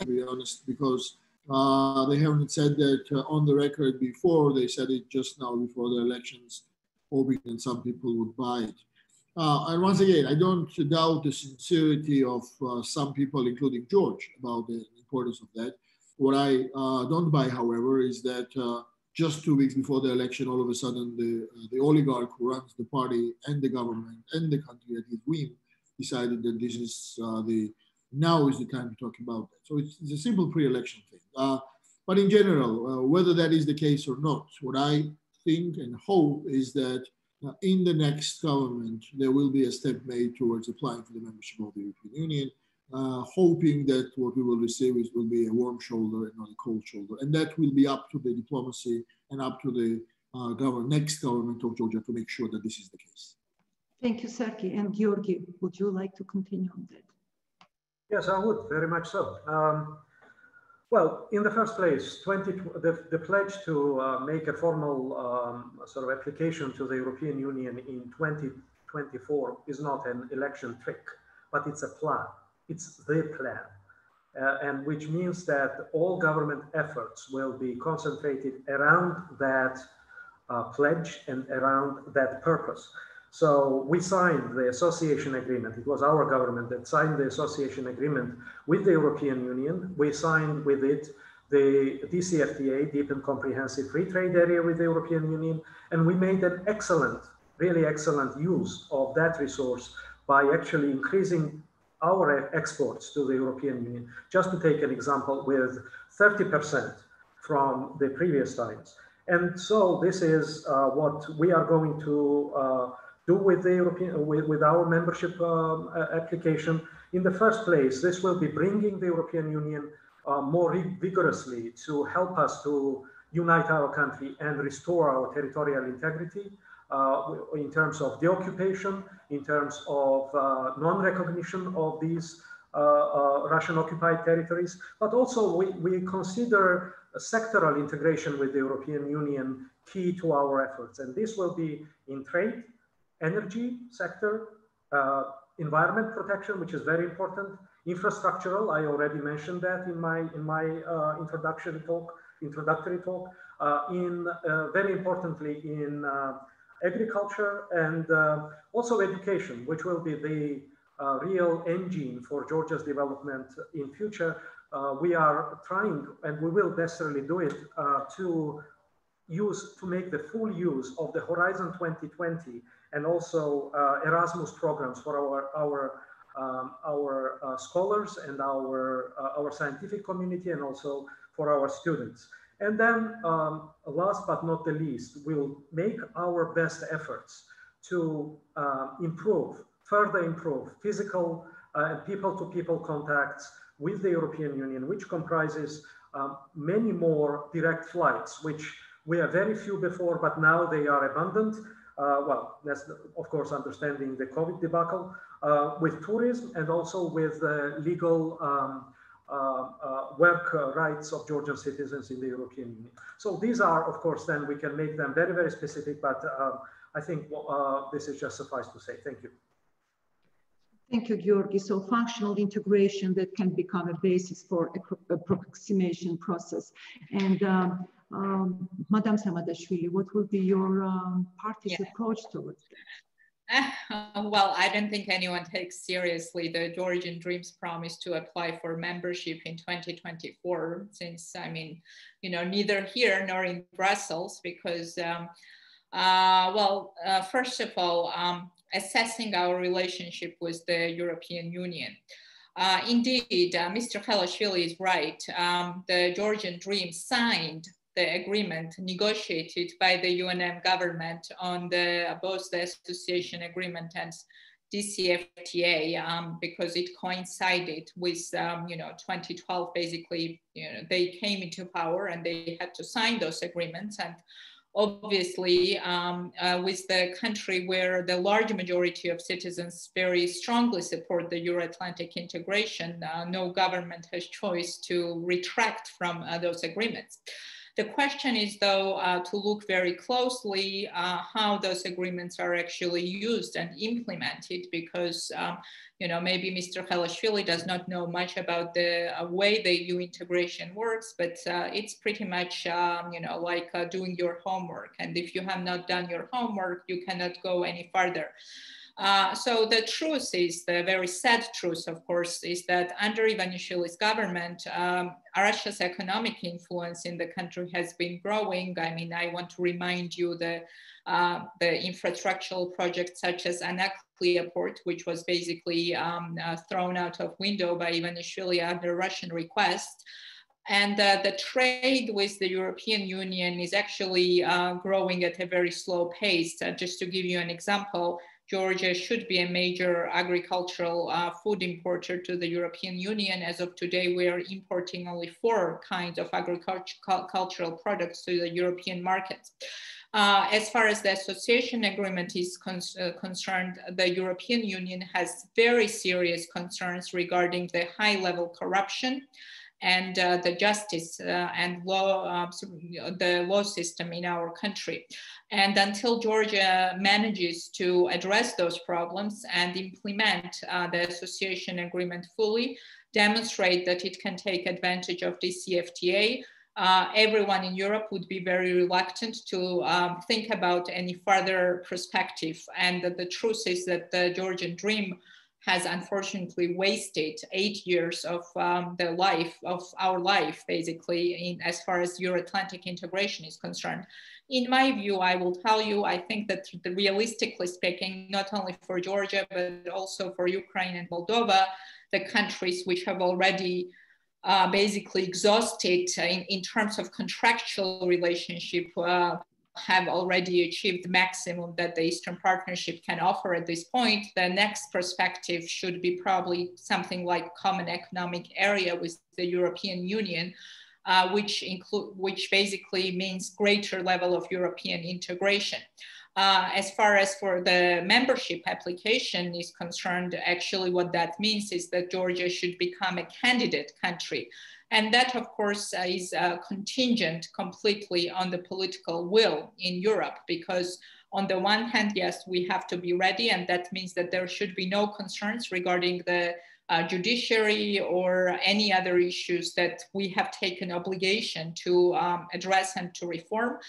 To be honest, because uh, they haven't said that uh, on the record before. They said it just now before the elections, hoping that some people would buy it. Uh, and once again, I don't doubt the sincerity of uh, some people, including George, about the importance of that. What I uh, don't buy, however, is that uh, just two weeks before the election, all of a sudden, the, uh, the oligarch who runs the party and the government and the country at his whim decided that this is uh, the now is the time to talk about that. So it's, it's a simple pre-election thing. Uh, but in general, uh, whether that is the case or not, what I think and hope is that uh, in the next government, there will be a step made towards applying for the membership of the European Union, uh, hoping that what we will receive is, will be a warm shoulder and not a cold shoulder. And that will be up to the diplomacy and up to the uh, government, next government of Georgia to make sure that this is the case. Thank you, Sergi. And Georgi, would you like to continue on that? Yes, I would, very much so. Um, well, in the first place, twenty, the, the pledge to uh, make a formal um, sort of application to the European Union in twenty twenty-four is not an election trick, but it's a plan. It's the plan. Uh, and which means that all government efforts will be concentrated around that uh, pledge and around that purpose. So we signed the association agreement. It was our government that signed the association agreement with the European Union. We signed with it the D C F T A, Deep and Comprehensive Free Trade Area with the European Union. And we made an excellent, really excellent use of that resource by actually increasing our exports to the European Union, just to take an example, with thirty percent from the previous times. And so this is uh, what we are going to uh, do with the European, with, with our membership um, application. In the first place, this will be bringing the European Union uh, more vigorously to help us to unite our country and restore our territorial integrity. Uh, in terms of deoccupation, in terms of uh, non-recognition of these uh, uh, Russian-occupied territories, but also we, we consider a sectoral integration with the European Union key to our efforts. And this will be in trade, energy sector, uh, environment protection, which is very important, infrastructural, I already mentioned that in my, in my uh, introductory talk, introductory talk. Uh, in, uh, very importantly, in uh, agriculture, and uh, also education, which will be the uh, real engine for Georgia's development in future. Uh, we are trying, and we will necessarily do it, uh, to use, to make the full use of the Horizon twenty twenty and also uh, Erasmus programs for our, our, um, our uh, scholars and our, uh, our scientific community, and also for our students. And then um, last but not the least, we'll make our best efforts to uh, improve, further improve physical and uh, people-to-people contacts with the European Union, which comprises um, many more direct flights, which were very few before, but now they are abundant. Uh, well, that's, of course, understanding the COVID debacle, uh, with tourism and also with uh, legal um, Uh, uh, work uh, rights of Georgian citizens in the European Union. So these are, of course, then we can make them very, very specific, but uh, I think uh, this is just suffice to say. Thank you. Thank you, Georgi. So functional integration that can become a basis for approximation process. And um, um, Madam Samadashvili, what will be your um, party's yeah. approach towards it? Well, I don't think anyone takes seriously the Georgian Dream's promise to apply for membership in twenty twenty-four, since, I mean, you know, neither here nor in Brussels, because, um, uh, well, uh, first of all, um, assessing our relationship with the European Union. Uh, indeed, uh, Mister Khelashvili is right. Um, the Georgian Dream signed the agreement negotiated by the U N M government on the, both the association agreement and D C F T A, um, because it coincided with, um, you know, twenty twelve, basically, you know, they came into power and they had to sign those agreements. And obviously, um, uh, with the country where the large majority of citizens very strongly support the Euro-Atlantic integration, uh, no government has choice to retract from uh, those agreements. The question is, though, uh, to look very closely uh, how those agreements are actually used and implemented, because, um, you know, maybe Mister Khelashvili does not know much about the uh, way the E U integration works, but uh, it's pretty much, um, you know, like uh, doing your homework. And if you have not done your homework, you cannot go any farther. Uh, so the truth is, the very sad truth, of course, is that under Ivanishvili's government, um, Russia's economic influence in the country has been growing. I mean, I want to remind you that uh, the infrastructural projects such as Anaklia port, which was basically um, uh, thrown out of window by Ivanishvili under Russian request. And uh, the trade with the European Union is actually uh, growing at a very slow pace. Uh, just to give you an example, Georgia should be a major agricultural uh, food importer to the European Union. As of today, we are importing only four kinds of agricultural products to the European markets. Uh, as far as the association agreement is con uh, concerned, the European Union has very serious concerns regarding the high level corruption and uh, the justice uh, and law, uh, the law system in our country. And until Georgia manages to address those problems and implement uh, the association agreement fully, demonstrate that it can take advantage of the D C F T A, uh, everyone in Europe would be very reluctant to um, think about any further perspective. And the, the truth is that the Georgian Dream has unfortunately wasted eight years of um, the life of our life, basically, in, as far as Euro-Atlantic integration is concerned. In my view, I will tell you, I think that the, realistically speaking, not only for Georgia, but also for Ukraine and Moldova, the countries which have already uh, basically exhausted in, in terms of contractual relationship, uh, have already achieved the maximum that the Eastern Partnership can offer at this point. The next perspective should be probably something like common economic area with the European Union, uh, which include, which basically means greater level of European integration. Uh, as far as for the membership application is concerned, actually what that means is that Georgia should become a candidate country. And that, of course, uh, is uh, contingent completely on the political will in Europe, because on the one hand, yes, we have to be ready, and that means that there should be no concerns regarding the uh, judiciary or any other issues that we have taken obligation to um, address and to reform.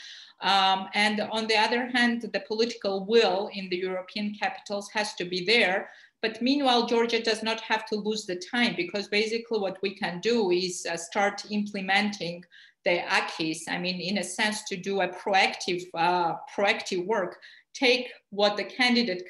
Um, and on the other hand, the political will in the European capitals has to be there. But meanwhile, Georgia does not have to lose the time, because basically what we can do is uh, start implementing the acquis. I mean, in a sense, to do a proactive, uh, proactive work, take what the candidate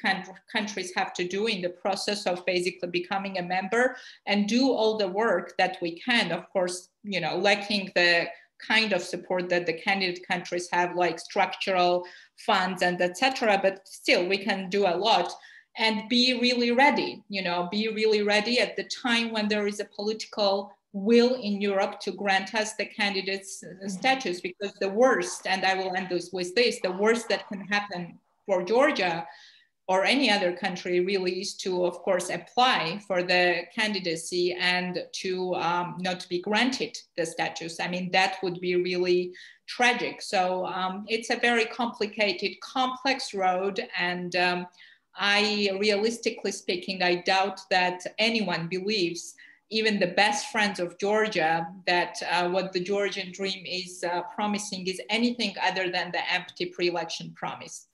countries have to do in the process of basically becoming a member, and do all the work that we can. Of course, you know, lacking the kind of support that the candidate countries have, like structural funds and et cetera, but still we can do a lot. And be really ready, you know, be really ready at the time when there is a political will in Europe to grant us the candidates status, because the worst, and I will end this with this, the worst that can happen for Georgia or any other country really is to, of course, apply for the candidacy and to um, not be granted the status. I mean, that would be really tragic. So um, it's a very complicated, complex road, and um, I, realistically speaking, I doubt that anyone believes, even the best friends of Georgia, that uh, what the Georgian Dream is uh, promising is anything other than the empty pre-election promise.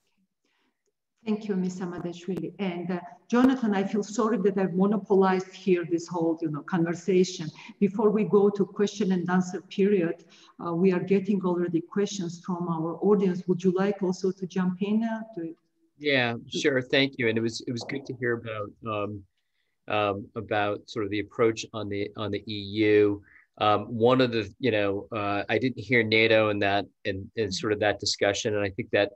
Thank you, Miz Samadashvili. And uh, Jonathan, I feel sorry that I've monopolized here this whole, you know, conversation. Before we go to question and answer period, uh, we are getting already questions from our audience. Would you like also to jump in? Uh, to Yeah, sure. Thank you. And it was it was good to hear about um, um, about sort of the approach on the on the E U. Um, one of the you know uh, I didn't hear NATO in that in, in sort of that discussion, and I think that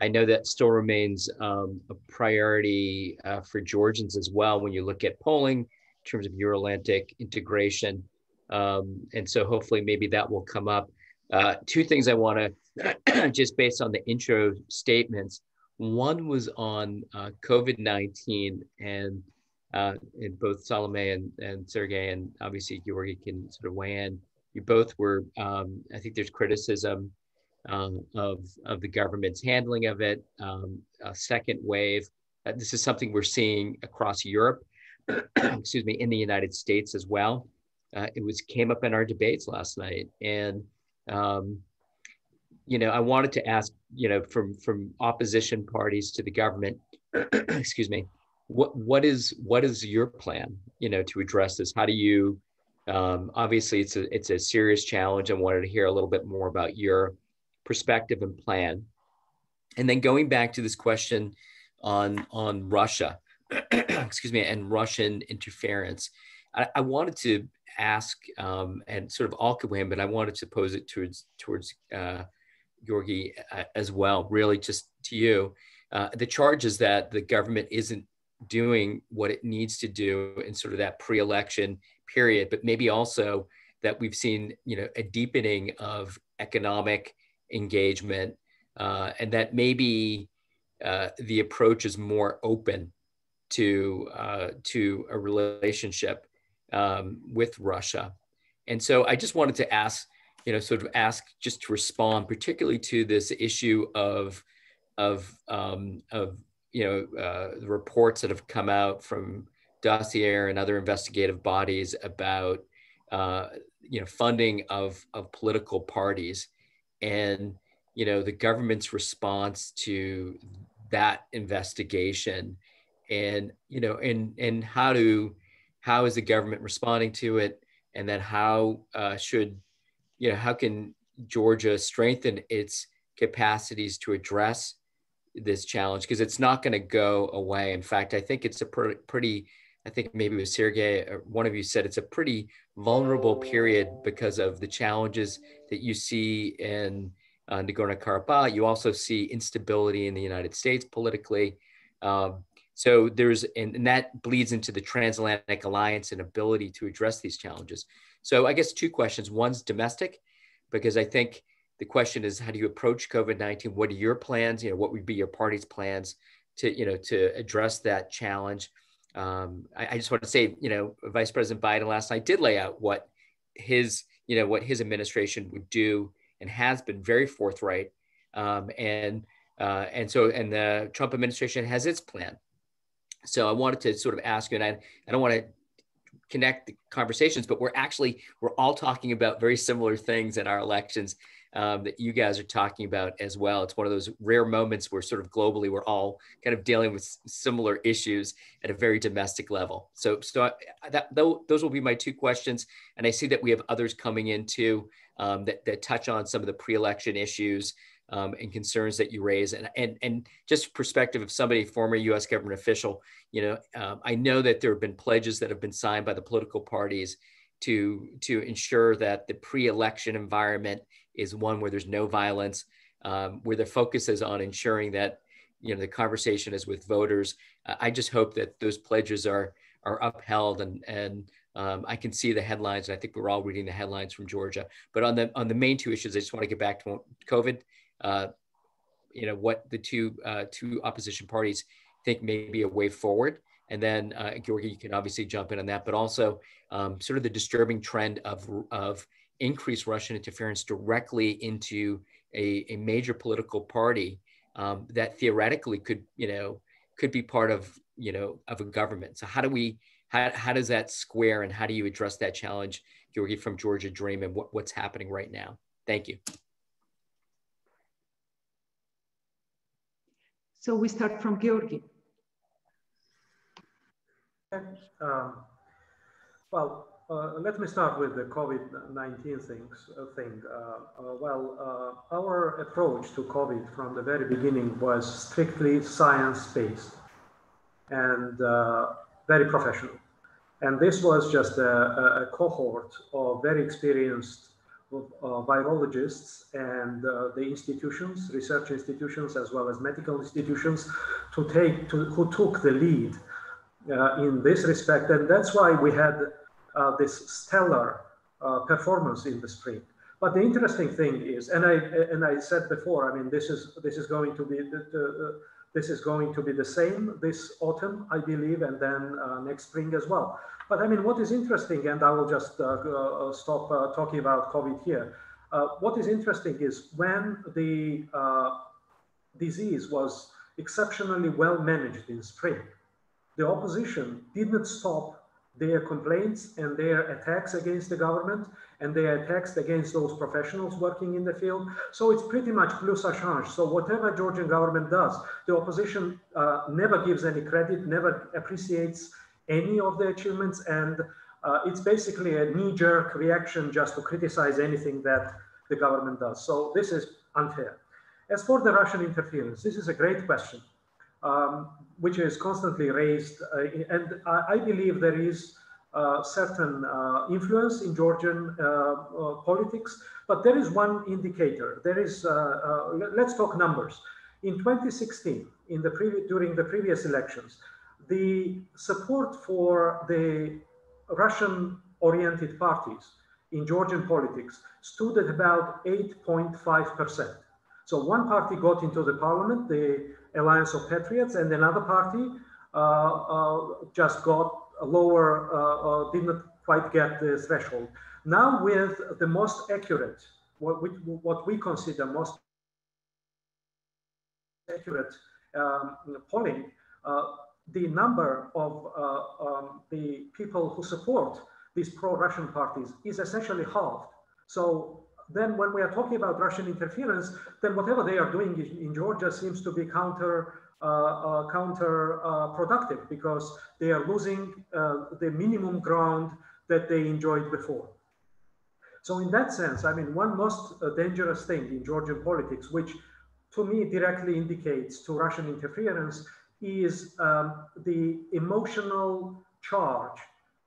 I know that still remains um, a priority uh, for Georgians as well. When you look at polling in terms of Euro-Atlantic integration, um, and so hopefully maybe that will come up. Uh, two things I want to just based on the intro statements. One was on uh, COVID nineteen, and, uh, and both Salome and, and Sergei, and obviously Georgi can sort of weigh in. You both were, um, I think there's criticism um, of, of the government's handling of it, um, a second wave. Uh, this is something we're seeing across Europe, excuse me, in the United States as well. Uh, it was came up in our debates last night. And um, you know, I wanted to ask, you know, from from opposition parties to the government, excuse me, what what is what is your plan, you know, to address this? How do you? Um, obviously, it's a it's a serious challenge. I wanted to hear a little bit more about your perspective and plan. And then going back to this question on on Russia, excuse me, and Russian interference, I, I wanted to ask, um, and sort of all could win, but I wanted to pose it towards towards. Uh, Georgi, as well, really just to you. Uh, the charge is that the government isn't doing what it needs to do in sort of that pre-election period, but maybe also that we've seen, you know, a deepening of economic engagement, uh, and that maybe uh, the approach is more open to uh, to a relationship um, with Russia. And so I just wanted to ask, you know, sort of ask just to respond particularly to this issue of, of, um, of you know, uh, the reports that have come out from Dossier and other investigative bodies about, uh, you know, funding of, of political parties and, you know, the government's response to that investigation and, you know, and, and how do, how is the government responding to it? And then how uh, should, you know, how can Georgia strengthen its capacities to address this challenge? Because it's not going to go away. In fact, I think it's a pr pretty, I think maybe it was Sergei, or one of you said it's a pretty vulnerable period because of the challenges that you see in uh, Nagorno-Karabakh. You also see instability in the United States politically. Um, So there's, and, and that bleeds into the transatlantic alliance and ability to address these challenges. So I guess two questions. One's domestic, because I think the question is, how do you approach COVID nineteen? What are your plans? You know, what would be your party's plans to, you know, to address that challenge? Um, I, I just want to say, you know, Vice President Biden last night did lay out what his, you know, what his administration would do and has been very forthright. Um, and, uh, and so, and the Trump administration has its plan. So I wanted to sort of ask you, and I, I don't want to connect the conversations, but we're actually, we're all talking about very similar things in our elections um, that you guys are talking about as well. It's one of those rare moments where sort of globally, we're all kind of dealing with similar issues at a very domestic level. So, so I, that, those will be my two questions. And I see that we have others coming in too um, that, that touch on some of the pre-election issues Um, and concerns that you raise, and and and just perspective of somebody, former U S government official, you know, um, I know that there have been pledges that have been signed by the political parties to to ensure that the pre-election environment is one where there's no violence, um, where the focus is on ensuring that, you know, the conversation is with voters. Uh, I just hope that those pledges are are upheld, and and um, I can see the headlines, and I think we're all reading the headlines from Georgia. But on the on the main two issues, I just want to get back to COVID. Uh, you know, what the two uh, two opposition parties think may be a way forward. And then, uh, Georgi, you can obviously jump in on that, but also um, sort of the disturbing trend of, of increased Russian interference directly into a, a major political party um, that theoretically could, you know, could be part of, you know, of a government. So how do we, how, how does that square and how do you address that challenge, Georgi, from Georgia Dream and what, what's happening right now? Thank you. So we start from Georgi. Um, well, uh, let me start with the COVID nineteen things, uh, thing. Uh, uh, well, uh, our approach to COVID from the very beginning was strictly science-based and uh, very professional. And this was just a, a cohort of very experienced Of, uh, virologists and uh, the institutions, research institutions, as well as medical institutions, to take to, who took the lead uh, in this respect, and that's why we had uh, this stellar uh, performance in the spring. But the interesting thing is, and I and I said before, I mean, this is this is going to be the, the, this is going to be the same this autumn, I believe, and then uh, next spring as well. But I mean, what is interesting, and I will just uh, uh, stop uh, talking about COVID here. Uh, what is interesting is when the uh, disease was exceptionally well managed in spring, the opposition didn't stop their complaints and their attacks against the government and their attacks against those professionals working in the field. So it's pretty much plus a change. So whatever Georgian government does, the opposition uh, never gives any credit, never appreciates any of the achievements, and uh, it's basically a knee-jerk reaction just to criticize anything that the government does. So this is unfair. As for the Russian interference, this is a great question, um, which is constantly raised, uh, and I, I believe there is uh, certain uh, influence in Georgian uh, uh, politics, but there is one indicator. There is, uh, uh, let's talk numbers. In twenty sixteen, in the previ- during the previous elections, the support for the Russian-oriented parties in Georgian politics stood at about eight point five percent. So one party got into the parliament, the Alliance of Patriots, and another party uh, uh, just got a lower, uh, uh, did not quite get the threshold. Now with the most accurate, what we, what we consider most accurate um, polling, uh, the number of uh, um, the people who support these pro-Russian parties is essentially halved. So then when we are talking about Russian interference, then whatever they are doing in, in Georgia seems to be counter uh, uh, counterproductive uh, because they are losing uh, the minimum ground that they enjoyed before. So in that sense, I mean, one most uh, dangerous thing in Georgian politics, which to me directly indicates to Russian interference, is um, the emotional charge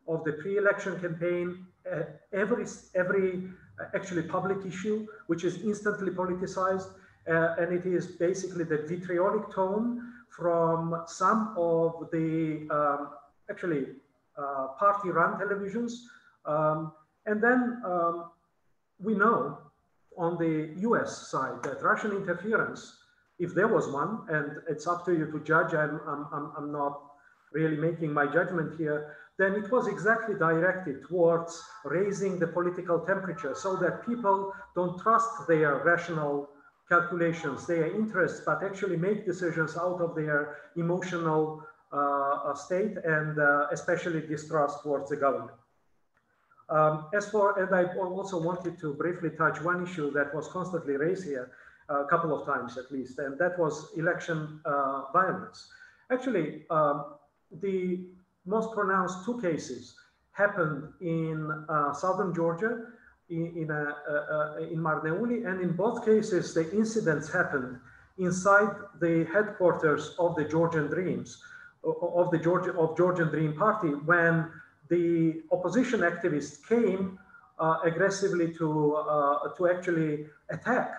of the pre-election campaign, uh, every, every uh, actually public issue, which is instantly politicized. Uh, and it is basically the vitriolic tone from some of the, um, actually, uh, party-run televisions. Um, and then um, we know on the U S side that Russian interference, if there was one, and it's up to you to judge, I'm, I'm, I'm not really making my judgment here, then it was exactly directed towards raising the political temperature so that people don't trust their rational calculations, their interests, but actually make decisions out of their emotional uh, state and uh, especially distrust towards the government. Um, as for, and I also wanted to briefly touch one issue that was constantly raised here, a couple of times at least, and that was election uh, violence. Actually, um, the most pronounced two cases happened in uh, southern Georgia, in, in, uh, uh, in Marneuli, and in both cases, the incidents happened inside the headquarters of the Georgian Dreams, of the Georgia, of Georgian Dream Party, when the opposition activists came uh, aggressively to, uh, to actually attack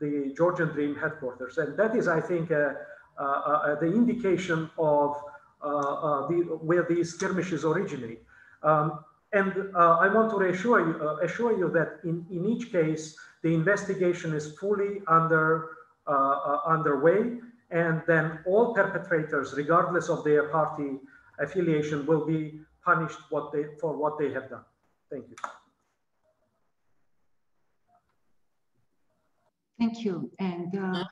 the Georgian Dream headquarters. And that is, I think, uh, uh, uh, the indication of uh, uh, the, where these skirmishes originate. Um, and uh, I want to reassure you, uh, assure you that in, in each case, the investigation is fully under, uh, uh, underway. And then all perpetrators, regardless of their party affiliation, will be punished what they, for what they have done. Thank you. Thank you. And uh,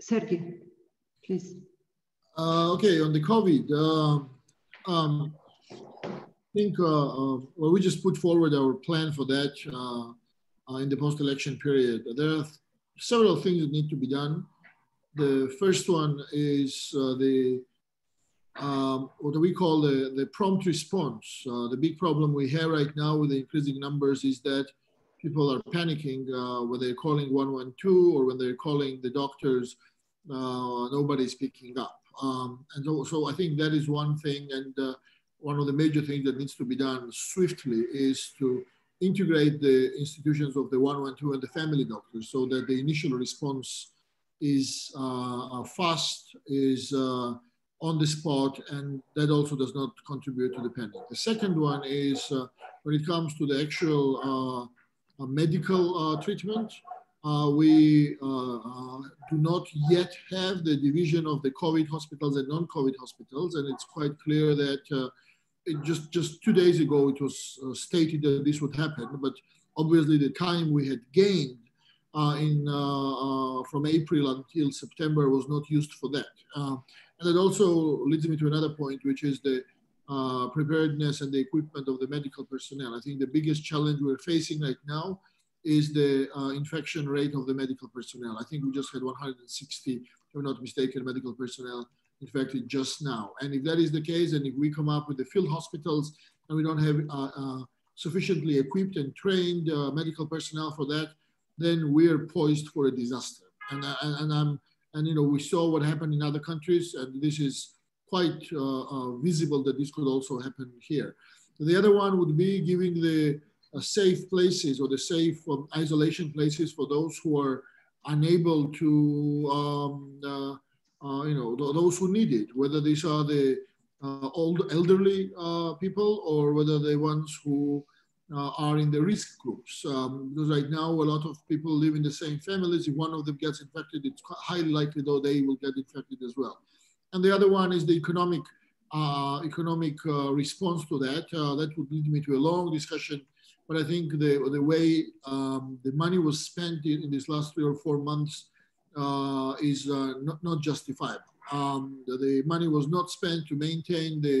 Sergi, please. Uh, okay, on the COVID, uh, um, I think uh, uh, well, we just put forward our plan for that uh, uh, in the post-election period. There are several things that need to be done. The first one is uh, the um, what we call the, the prompt response. Uh, the big problem we have right now with the increasing numbers is that people are panicking uh, when they're calling one one two or when they're calling the doctors, uh, nobody's picking up. Um, and so, so I think that is one thing. And uh, one of the major things that needs to be done swiftly is to integrate the institutions of the one one two and the family doctors so that the initial response is uh, fast, is uh, on the spot, and that also does not contribute to the panic. The second one is uh, when it comes to the actual uh, Uh, medical uh, treatment. Uh, we uh, uh, do not yet have the division of the COVID hospitals and non-COVID hospitals, and it's quite clear that uh, it just, just two days ago it was uh, stated that this would happen, but obviously the time we had gained uh, in, uh, uh, from April until September was not used for that. Uh, and that also leads me to another point, which is the Uh, preparedness and the equipment of the medical personnel. I think the biggest challenge we're facing right now is the uh, infection rate of the medical personnel. I think we just had one hundred sixty, if I'm not mistaken, medical personnel infected just now. And if that is the case, and if we come up with the field hospitals and we don't have uh, uh, sufficiently equipped and trained uh, medical personnel for that, then we are poised for a disaster. And, uh, and, I'm, and you know, we saw what happened in other countries, and this is quite uh, uh, visible that this could also happen here. The other one would be giving the uh, safe places or the safe um, isolation places for those who are unable to, um, uh, uh, you know, th those who need it, whether these are the uh, old elderly uh, people or whether the ones who uh, are in the risk groups. Um, because right now, a lot of people live in the same families. If one of them gets infected, it's highly likely though they will get infected as well. And the other one is the economic uh, economic uh, response to that. Uh, that would lead me to a long discussion. But I think the, the way um, the money was spent in, in these last three or four months uh, is uh, not, not justifiable. Um, the, the money was not spent to maintain the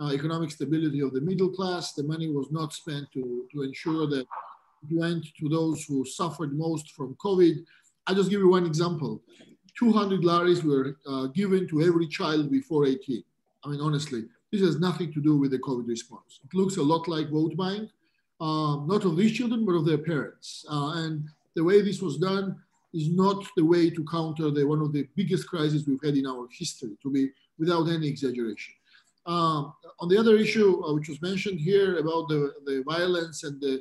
uh, economic stability of the middle class. The money was not spent to, to ensure that it went to those who suffered most from COVID. I'll just give you one example. two hundred laris were uh, given to every child before eighteen. I mean, honestly, this has nothing to do with the COVID response. It looks a lot like vote buying. Um, not of these children, but of their parents. Uh, and the way this was done is not the way to counter the, one of the biggest crises we've had in our history, to be without any exaggeration. Um, on the other issue, uh, which was mentioned here about the, the violence and, the,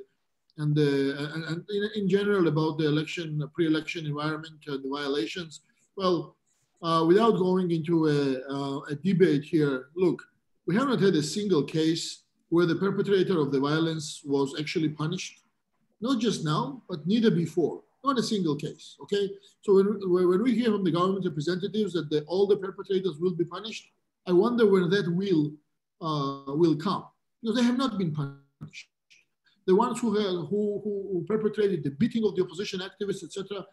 and, the, and, and in, in general about the election, pre-election environment and the violations, well, uh, without going into a, uh, a debate here, look, we haven't had a single case where the perpetrator of the violence was actually punished, not just now, but neither before, not a single case, okay? So when, when we hear from the government representatives that the, all the perpetrators will be punished, I wonder when that will, uh, will come, because they have not been punished. The ones who, have, who, who perpetrated the beating of the opposition activists, et cetera,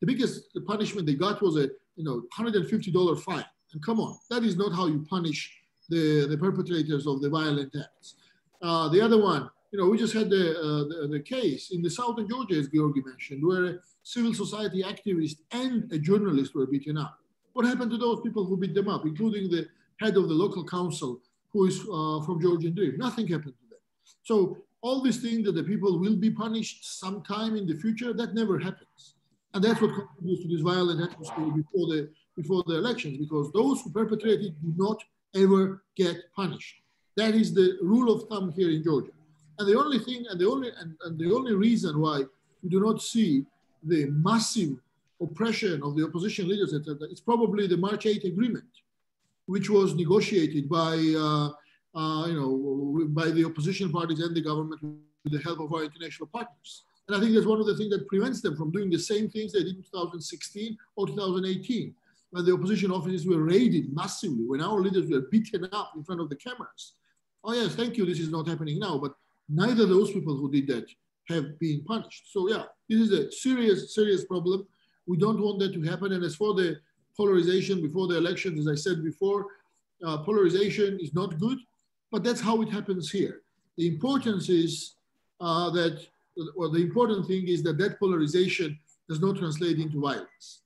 the biggest punishment they got was a you know, one hundred fifty dollar fine. And come on, that is not how you punish the, the perpetrators of the violent acts. Uh, the other one, you know, we just had the, uh, the, the case in the southern Georgia, as Georgi mentioned, where a civil society activist and a journalist were beaten up. What happened to those people who beat them up, including the head of the local council, who is uh, from Georgian Dream? Nothing happened to them. So all these things that the people will be punished sometime in the future, that never happens. And that's what contributes to this violent atmosphere before the, before the elections, because those who perpetrate it do not ever get punished. That is the rule of thumb here in Georgia. And the only thing, and the only, and, and the only reason why we do not see the massive oppression of the opposition leaders, et cetera, is probably the March eighth agreement, which was negotiated by, uh, uh, you know, by the opposition parties and the government with the help of our international partners. And I think that's one of the things that prevents them from doing the same things they did in two thousand sixteen or two thousand eighteen, when the opposition offices were raided massively, when our leaders were beaten up in front of the cameras. Oh yes, thank you, this is not happening now, but neither of those people who did that have been punished. So yeah, this is a serious, serious problem. We don't want that to happen. And as for the polarization before the election, as I said before, uh, polarization is not good, but that's how it happens here. The importance is uh, that, well, the important thing is that that polarization does not translate into violence.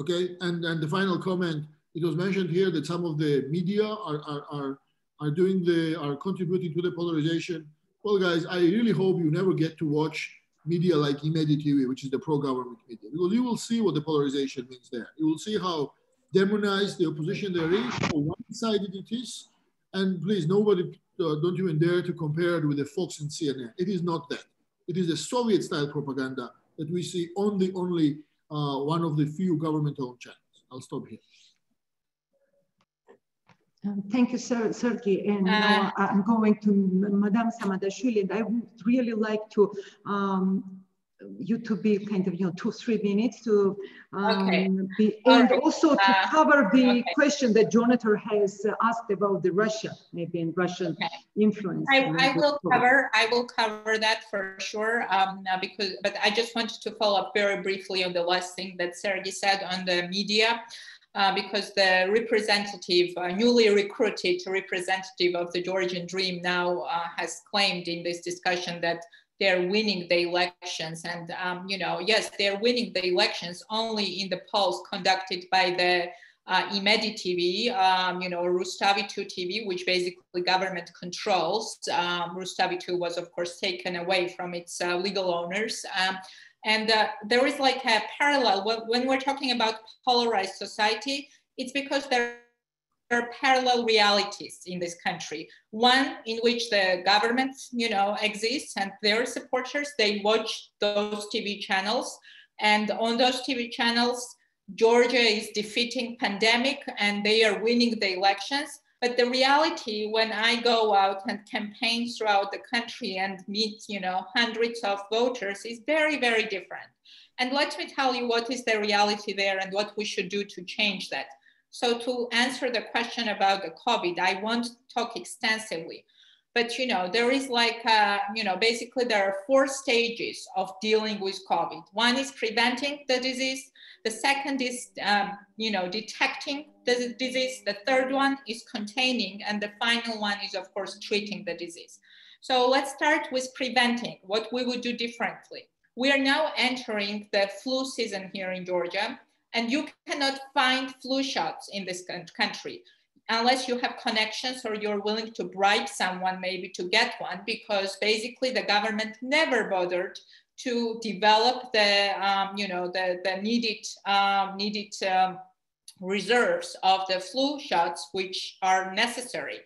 Okay, and, and the final comment, it was mentioned here that some of the media are, are, are are doing the, are contributing to the polarization. Well, guys, I really hope you never get to watch media like IMEDI T V, which is the pro-government media, because you will see what the polarization means there. You will see how demonized the opposition there is, how one-sided it is, and please, nobody, uh, don't even dare to compare it with the Fox and C N N. It is not that. It is the Soviet-style propaganda that we see on the only uh, one of the few government-owned channels. I'll stop here. Um, thank you, Ser Sergi. And now uh, I'm going to Madame Samadashvili, and I would really like to um, you to be kind of, you know, two, three minutes to um, okay. be, and right. also to uh, cover the okay. question that Jonathan has asked about the Russia, maybe in Russian okay. influence. I, I will cover, I will cover that for sure, um, because, but I just wanted to follow up very briefly on the last thing that Sergi said on the media. Uh, because the representative, uh, newly recruited representative of the Georgian Dream now uh, has claimed in this discussion that they're winning the elections. And, um, you know, yes, they're winning the elections only in the polls conducted by the uh, IMEDI T V, um, you know, Rustavi two T V, which basically government controls. Um, Rustavi two was, of course, taken away from its uh, legal owners. Um, And uh, there is like a parallel when we're talking about polarized society. It's because there are parallel realities in this country. One in which the government, you know, exists and their supporters, they watch those T V channels. And on those T V channels, Georgia is defeating pandemic and they are winning the elections. But the reality, when I go out and campaign throughout the country and meet, you know, hundreds of voters, is very, very different. And let me tell you what is the reality there and what we should do to change that. So to answer the question about the COVID, I won't talk extensively, but you know, there is like, uh, you know, basically there are four stages of dealing with COVID. One is preventing the disease. The second is, um, you know, detecting the disease. The third one is containing. And the final one is, of course, treating the disease. So let's start with preventing, what we would do differently. We are now entering the flu season here in Georgia, and you cannot find flu shots in this country unless you have connections or you're willing to bribe someone maybe to get one, because basically the government never bothered to develop the, um, you know, the, the needed, um, needed um, reserves of the flu shots, which are necessary.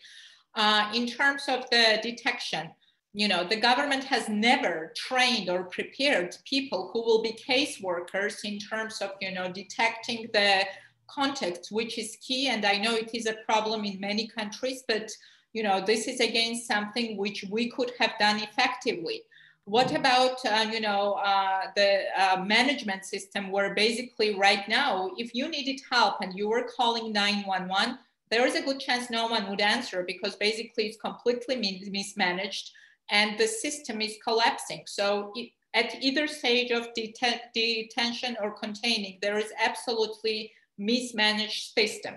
Uh, in terms of the detection, you know, the government has never trained or prepared people who will be case workers in terms of, you know, detecting the contacts, which is key. And I know it is a problem in many countries, but, you know, this is again something which we could have done effectively. What about, uh, you know, uh, the uh, management system, where basically right now, if you needed help and you were calling nine one one, there is a good chance no one would answer, because basically it's completely mismanaged and the system is collapsing. So it, at either stage of deten detention or containing, there is absolutely mismanaged system.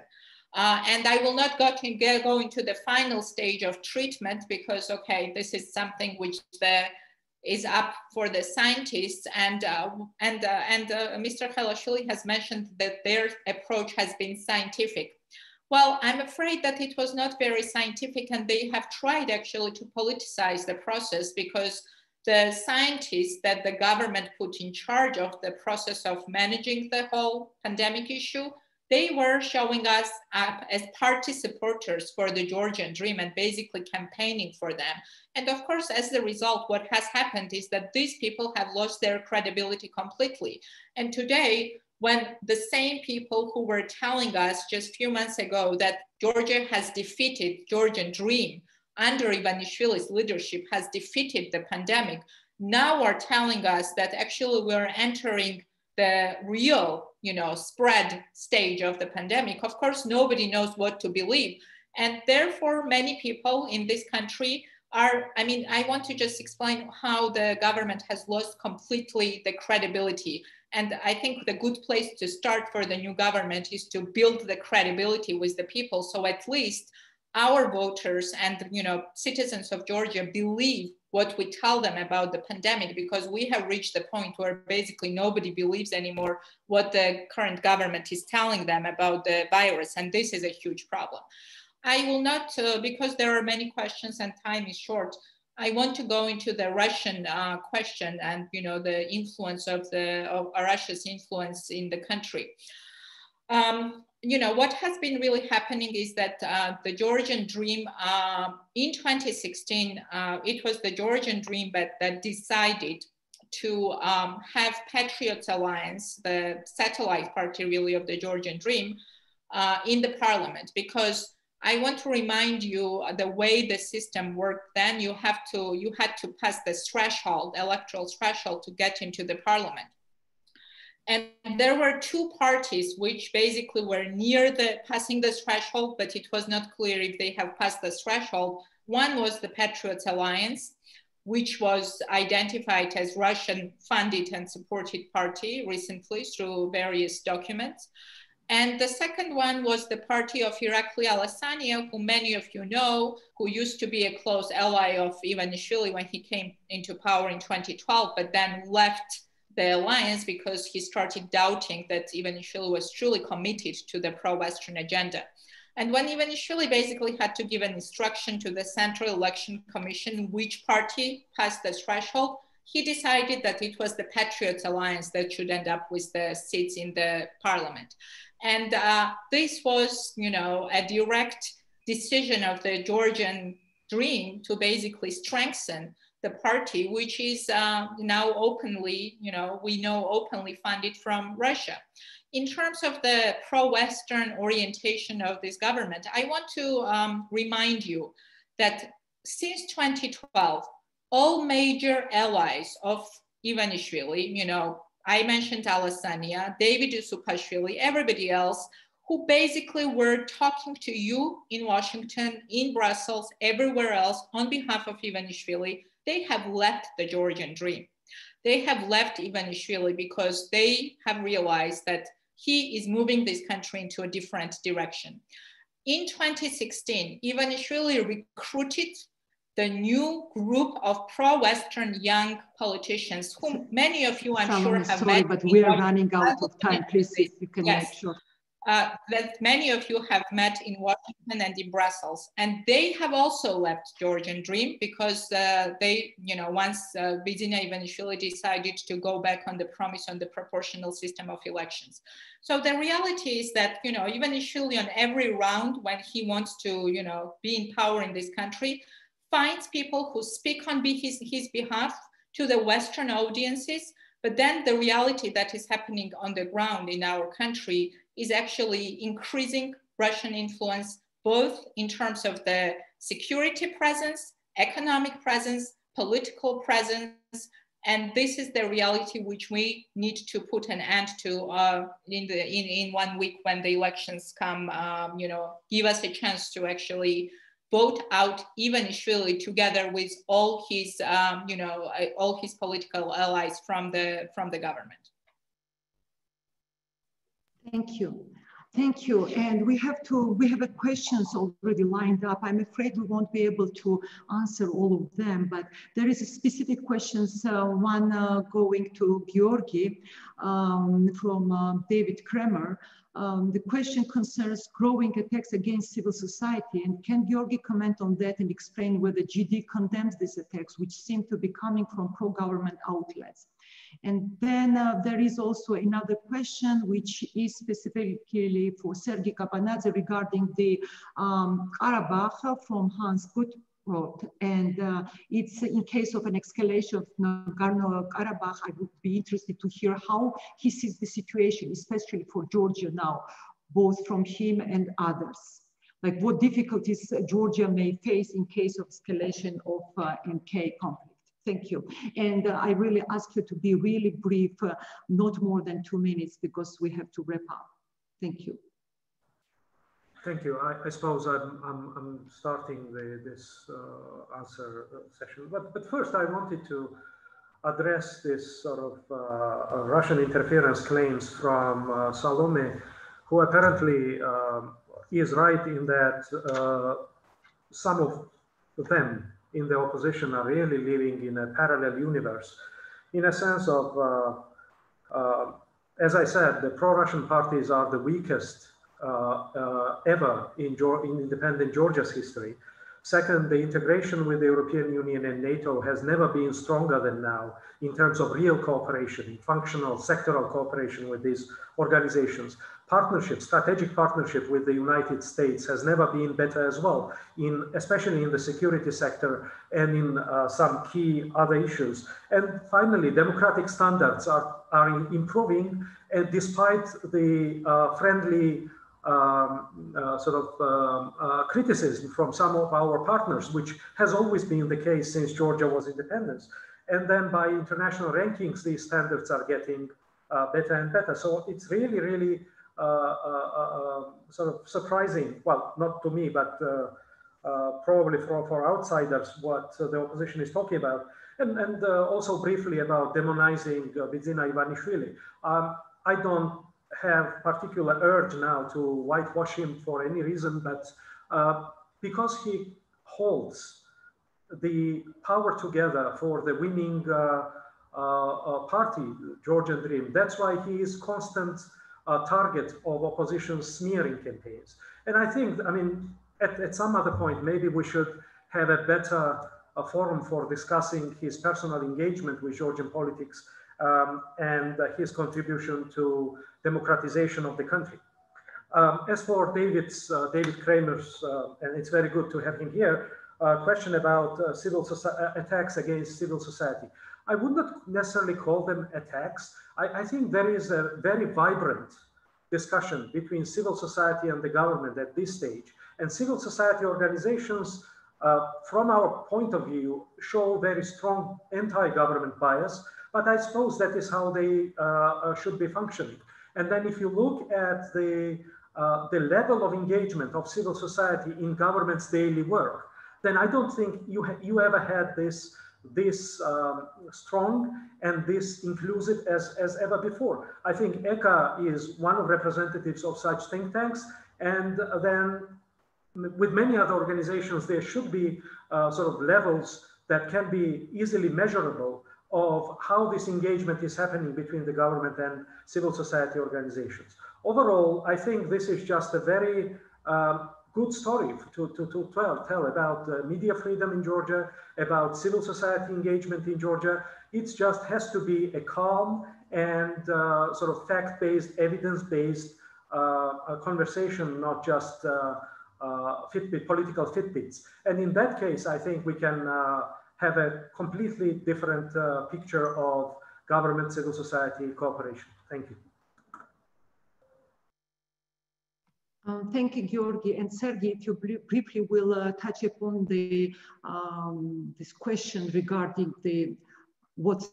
Uh, and I will not go, to get, go into the final stage of treatment, because, okay, this is something which the is up for the scientists, and uh, and uh, and uh, Mister Khelashvili has mentioned that their approach has been scientific. Well, I'm afraid that it was not very scientific, and they have tried actually to politicize the process, because the scientists that the government put in charge of the process of managing the whole pandemic issue, they were showing us up as party supporters for the Georgian Dream and basically campaigning for them. And of course, as a result, what has happened is that these people have lost their credibility completely. And today, when the same people who were telling us just a few months ago that Georgia has defeated Georgian Dream under Ivanishvili's leadership, has defeated the pandemic, now are telling us that actually we're entering the real, you know, spread stage of the pandemic. Of course, nobody knows what to believe. And therefore, many people in this country are, I mean, I want to just explain how the government has lost completely the credibility. And I think the good place to start for the new government is to build the credibility with the people. So at least our voters and, you know, citizens of Georgia believe what we tell them about the pandemic, because we have reached the point where basically nobody believes anymore what the current government is telling them about the virus. And this is a huge problem. I will not, uh, because there are many questions and time is short, I want to go into the Russian uh, question and, you know, the influence of, the, of Russia's influence in the country. Um, you know, what has been really happening is that uh, the Georgian Dream uh, in twenty sixteen, uh, it was the Georgian Dream that, that decided to um, have Patriots Alliance, the satellite party really of the Georgian Dream, uh, in the parliament, because I want to remind you the way the system worked then. You have to, you had to pass the threshold, electoral threshold, to get into the parliament. And there were two parties which basically were near the passing the threshold, but it was not clear if they have passed the threshold. One was the Patriots Alliance, which was identified as Russian funded and supported party recently through various documents. And the second one was the party of Irakli Alasania, who many of you know, who used to be a close ally of Ivanishvili when he came into power in twenty twelve, but then left the alliance because he started doubting that Ivanishvili was truly committed to the pro-Western agenda. And when Ivanishvili basically had to give an instruction to the Central Election Commission, which party passed the threshold, he decided that it was the Patriots Alliance that should end up with the seats in the parliament. And uh, this was, you know, a direct decision of the Georgian Dream to basically strengthen the party, which is uh, now openly, you know, we know openly funded from Russia. In terms of the pro-Western orientation of this government, I want to um, remind you that since twenty twelve, all major allies of Ivanishvili, you know, I mentioned Alasania, David Usupashvili, everybody else, who basically were talking to you in Washington, in Brussels, everywhere else on behalf of Ivanishvili, they have left the Georgian dream. They have left Ivanishvili because they have realized that he is moving this country into a different direction. In twenty sixteen, Ivanishvili recruited the new group of pro-Western young politicians, whom many of you, I'm Salome, sure, have sorry, met. But we are running out of time. Please, if you can yes. make sure. Uh, that many of you have met in Washington and in Brussels. And they have also left Georgian Dream because uh, they, you know, once uh, Bidzina Ivanishvili decided to go back on the promise on the proportional system of elections. So the reality is that, you know, Ivanishvili on every round when he wants to, you know, be in power in this country, finds people who speak on his, his behalf to the Western audiences. But then the reality that is happening on the ground in our country is actually increasing Russian influence, both in terms of the security presence, economic presence, political presence. And this is the reality which we need to put an end to uh, in, the, in, in one week when the elections come, um, you know, give us a chance to actually vote out Ivanishvili together with all his, um, you know, all his political allies from the, from the government. Thank you. Thank you. And we have to, we have a questions already lined up. I'm afraid we won't be able to answer all of them, but there is a specific questions, uh, one uh, going to Georgi um, from uh, David Kramer. Um, the question concerns growing attacks against civil society, and can Georgi comment on that and explain whether G D condemns these attacks, which seem to be coming from pro-government outlets? And then uh, there is also another question, which is specifically for Sergi Kapanadze regarding the um, Karabakh from Hans Gutbrod. And uh, it's in case of an escalation of Nagorno-Karabakh, I would be interested to hear how he sees the situation, especially for Georgia now, both from him and others. Like what difficulties Georgia may face in case of escalation of uh, M K conflict. Thank you. And uh, I really ask you to be really brief, uh, not more than two minutes because we have to wrap up. Thank you. Thank you. I, I suppose I'm, I'm, I'm starting the, this uh, answer session, but, but first I wanted to address this sort of uh, Russian interference claims from uh, Salome, who apparently uh, is right in that uh, some of them in the opposition are really living in a parallel universe, in a sense of, uh, uh, as I said, the pro-Russian parties are the weakest Uh, uh, ever in, in independent Georgia's history. Second, the integration with the European Union and NATO has never been stronger than now in terms of real cooperation, in functional sectoral cooperation with these organizations. Partnership, strategic partnership with the United States has never been better as well, in, especially in the security sector and in uh, some key other issues. And finally, democratic standards are, are improving, and despite the uh, friendly Um, uh, sort of um, uh, criticism from some of our partners, which has always been the case since Georgia was independent. And then by international rankings, these standards are getting uh, better and better. So it's really, really uh, uh, uh, sort of surprising, well, not to me, but uh, uh, probably for, for outsiders, what uh, the opposition is talking about. And, and uh, also briefly about demonizing uh, Bidzina Ivanishvili. Um, I don't have particular urge now to whitewash him for any reason, but uh, because he holds the power together for the winning uh, uh, party, Georgian Dream, that's why he is constant uh, target of opposition smearing campaigns. And I think, I mean, at, at some other point, maybe we should have a better uh, forum for discussing his personal engagement with Georgian politics Um, and uh, his contribution to democratization of the country. Um, as for David's, uh, David Kramer's, uh, and it's very good to have him here, uh, question about uh, civil attacks against civil society. I would not necessarily call them attacks. I, I think there is a very vibrant discussion between civil society and the government at this stage. And civil society organizations, uh, from our point of view, show very strong anti-government bias, but I suppose that is how they uh, should be functioning. And then if you look at the, uh, the level of engagement of civil society in government's daily work, then I don't think you, ha you ever had this this um, strong and this inclusive as, as ever before. I think E C A is one of representatives of such think tanks, and then with many other organizations, there should be uh, sort of levels that can be easily measurable of how this engagement is happening between the government and civil society organizations. Overall, I think this is just a very um, good story to, to, to tell, tell about uh, media freedom in Georgia, about civil society engagement in Georgia. It just has to be a calm and uh, sort of fact-based, evidence-based uh, conversation, not just uh, uh, Fitbit, political Fitbits. And in that case, I think we can uh, have a completely different uh, picture of government, civil society cooperation. Thank you. Um, thank you, Georgi. And Sergi, if you briefly will uh, touch upon the, um, this question regarding the, what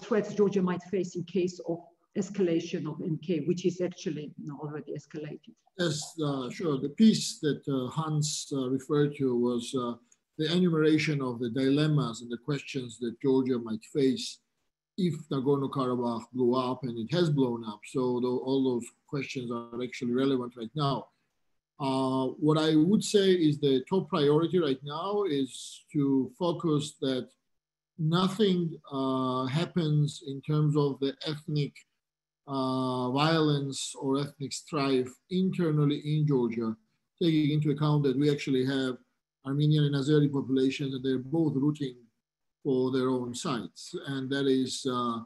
threats Georgia might face in case of escalation of M K, which is actually already escalated. Yes, uh, sure. The piece that uh, Hans uh, referred to was uh, the enumeration of the dilemmas and the questions that Georgia might face if Nagorno-Karabakh blew up, and it has blown up. So though all those questions are actually relevant right now. Uh, what I would say is the top priority right now is to focus that nothing uh, happens in terms of the ethnic uh, violence or ethnic strife internally in Georgia, taking into account that we actually have Armenian and Azeri populations, and they're both rooting for their own sides. And that is uh, a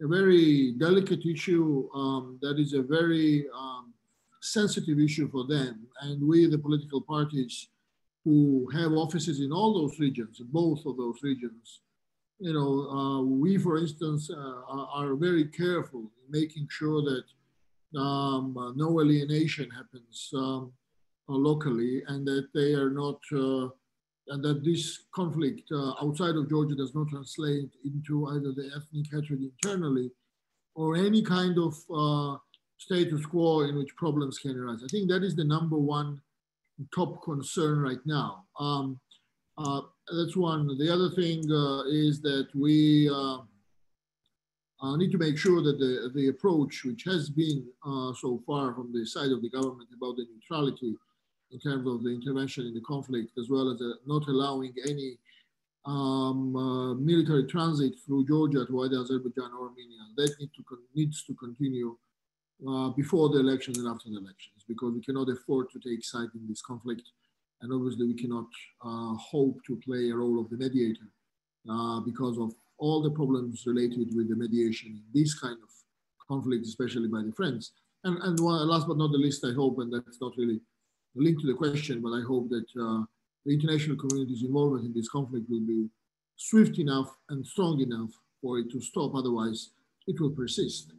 very delicate issue. Um, that is a very um, sensitive issue for them. And we, the political parties who have offices in all those regions, both of those regions, you know, uh, we, for instance, uh, are, are very careful in making sure that um, uh, no alienation happens um, uh, locally, and that they are not, uh, and that this conflict uh, outside of Georgia does not translate into either the ethnic hatred internally or any kind of uh, status quo in which problems can arise. I think that is the number one top concern right now. Um, uh, that's one. The other thing uh, is that we uh, uh, need to make sure that the, the approach which has been uh, so far from the side of the government about the neutrality in terms of the intervention in the conflict, as well as uh, not allowing any um, uh, military transit through Georgia to either Azerbaijan or Armenia. That need to con needs to continue uh, before the elections and after the elections, because we cannot afford to take side in this conflict. And obviously we cannot uh, hope to play a role of the mediator uh, because of all the problems related with the mediation in these kind of conflicts, especially by the friends. And, and one, last but not the least, I hope, and that's not really linked to the question, but I hope that uh, the international community's involvement in this conflict will be swift enough and strong enough for it to stop. Otherwise, it will persist.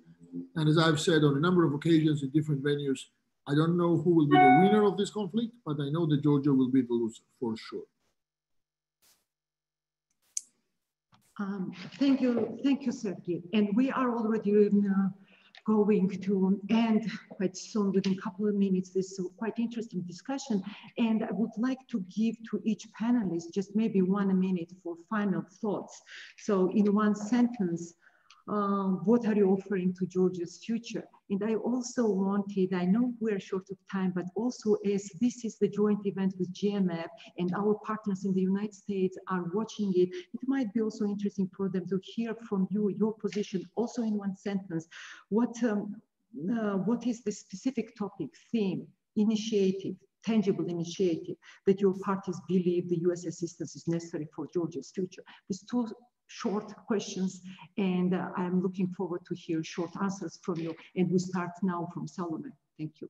And as I've said on a number of occasions in different venues, I don't know who will be the winner of this conflict, but I know that Georgia will be the loser for sure. Um, thank you, thank you, Sergi. And we are already in, uh, going to end quite soon, within a couple of minutes, this quite interesting discussion. And I would like to give to each panelist just maybe one minute for final thoughts. So in one sentence, um, what are you offering to Georgia's future? And I also wanted, I know we're short of time, but also as this is the joint event with G M F and our partners in the United States are watching it, it might be also interesting for them to hear from you, your position, also in one sentence. What, um, uh, what is the specific topic, theme, initiative, tangible initiative that your parties believe the U S assistance is necessary for Georgia's future? These two short questions, and uh, I'm looking forward to hear short answers from you. And we start now from Salome. Thank you.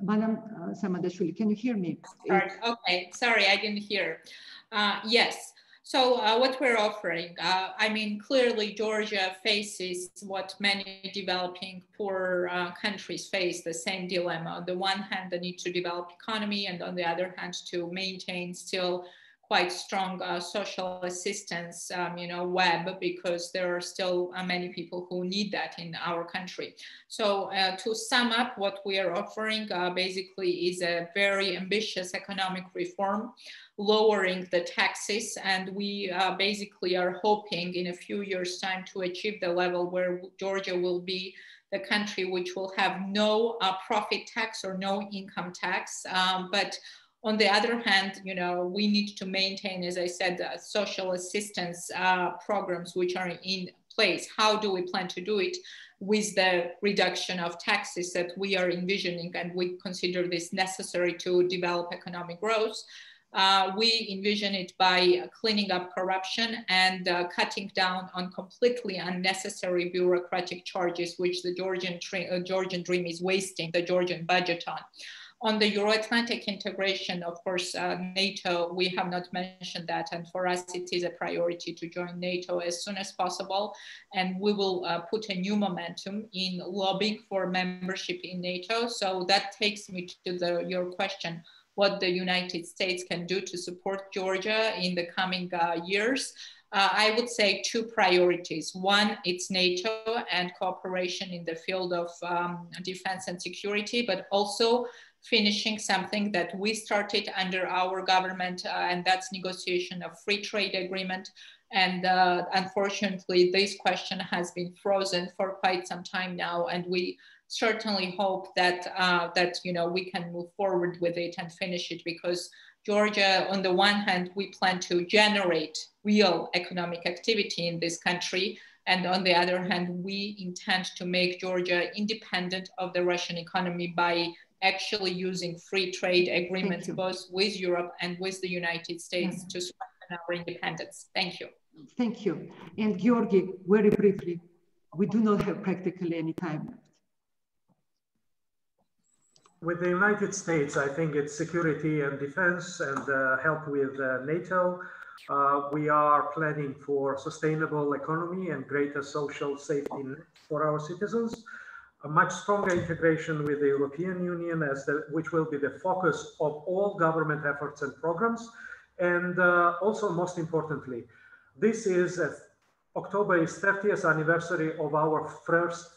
Madam uh, Samadashvili, can you hear me? Okay, sorry, I didn't hear. Uh, yes. So uh, what we're offering, uh, I mean, clearly Georgia faces what many developing poor uh, countries face, the same dilemma. On the one hand, the need to develop economy, and on the other hand, to maintain still quite strong uh, social assistance, um, you know, web, because there are still uh, many people who need that in our country. So uh, to sum up, what we are offering uh, basically is a very ambitious economic reform, lowering the taxes, and we uh, basically are hoping in a few years' time to achieve the level where Georgia will be the country which will have no uh, profit tax or no income tax. Um, but on the other hand, you know, we need to maintain, as I said, uh, social assistance uh, programs which are in place. How do we plan to do it with the reduction of taxes that we are envisioning, and we consider this necessary to develop economic growth? Uh, we envision it by cleaning up corruption and uh, cutting down on completely unnecessary bureaucratic charges, which the Georgian, uh, Georgian Dream is wasting the Georgian budget on. On the Euro-Atlantic integration, of course, uh, NATO, we have not mentioned that, and for us it is a priority to join NATO as soon as possible, and we will uh, put a new momentum in lobbying for membership in NATO. So that takes me to the, your question, what the United States can do to support Georgia in the coming uh, years. Uh, I would say two priorities. One, it's NATO and cooperation in the field of um, defense and security, but also finishing something that we started under our government, uh, and that's negotiation of free trade agreement. And uh, unfortunately, this question has been frozen for quite some time now, and we certainly hope that, uh, that you know, we can move forward with it and finish it, because Georgia, on the one hand, we plan to generate real economic activity in this country, and on the other hand, we intend to make Georgia independent of the Russian economy by actually using free trade agreements both with Europe and with the United States mm-hmm. to strengthen our independence. Thank you. Thank you. And Georgi, very briefly, we do not have practically any time left. With the United States, I think it's security and defense and uh, help with uh, NATO. Uh, we are planning for sustainable economy and greater social safety net for our citizens. A much stronger integration with the European Union, as the, which will be the focus of all government efforts and programs. And uh, also, most importantly, this is uh, October's thirtieth anniversary of our first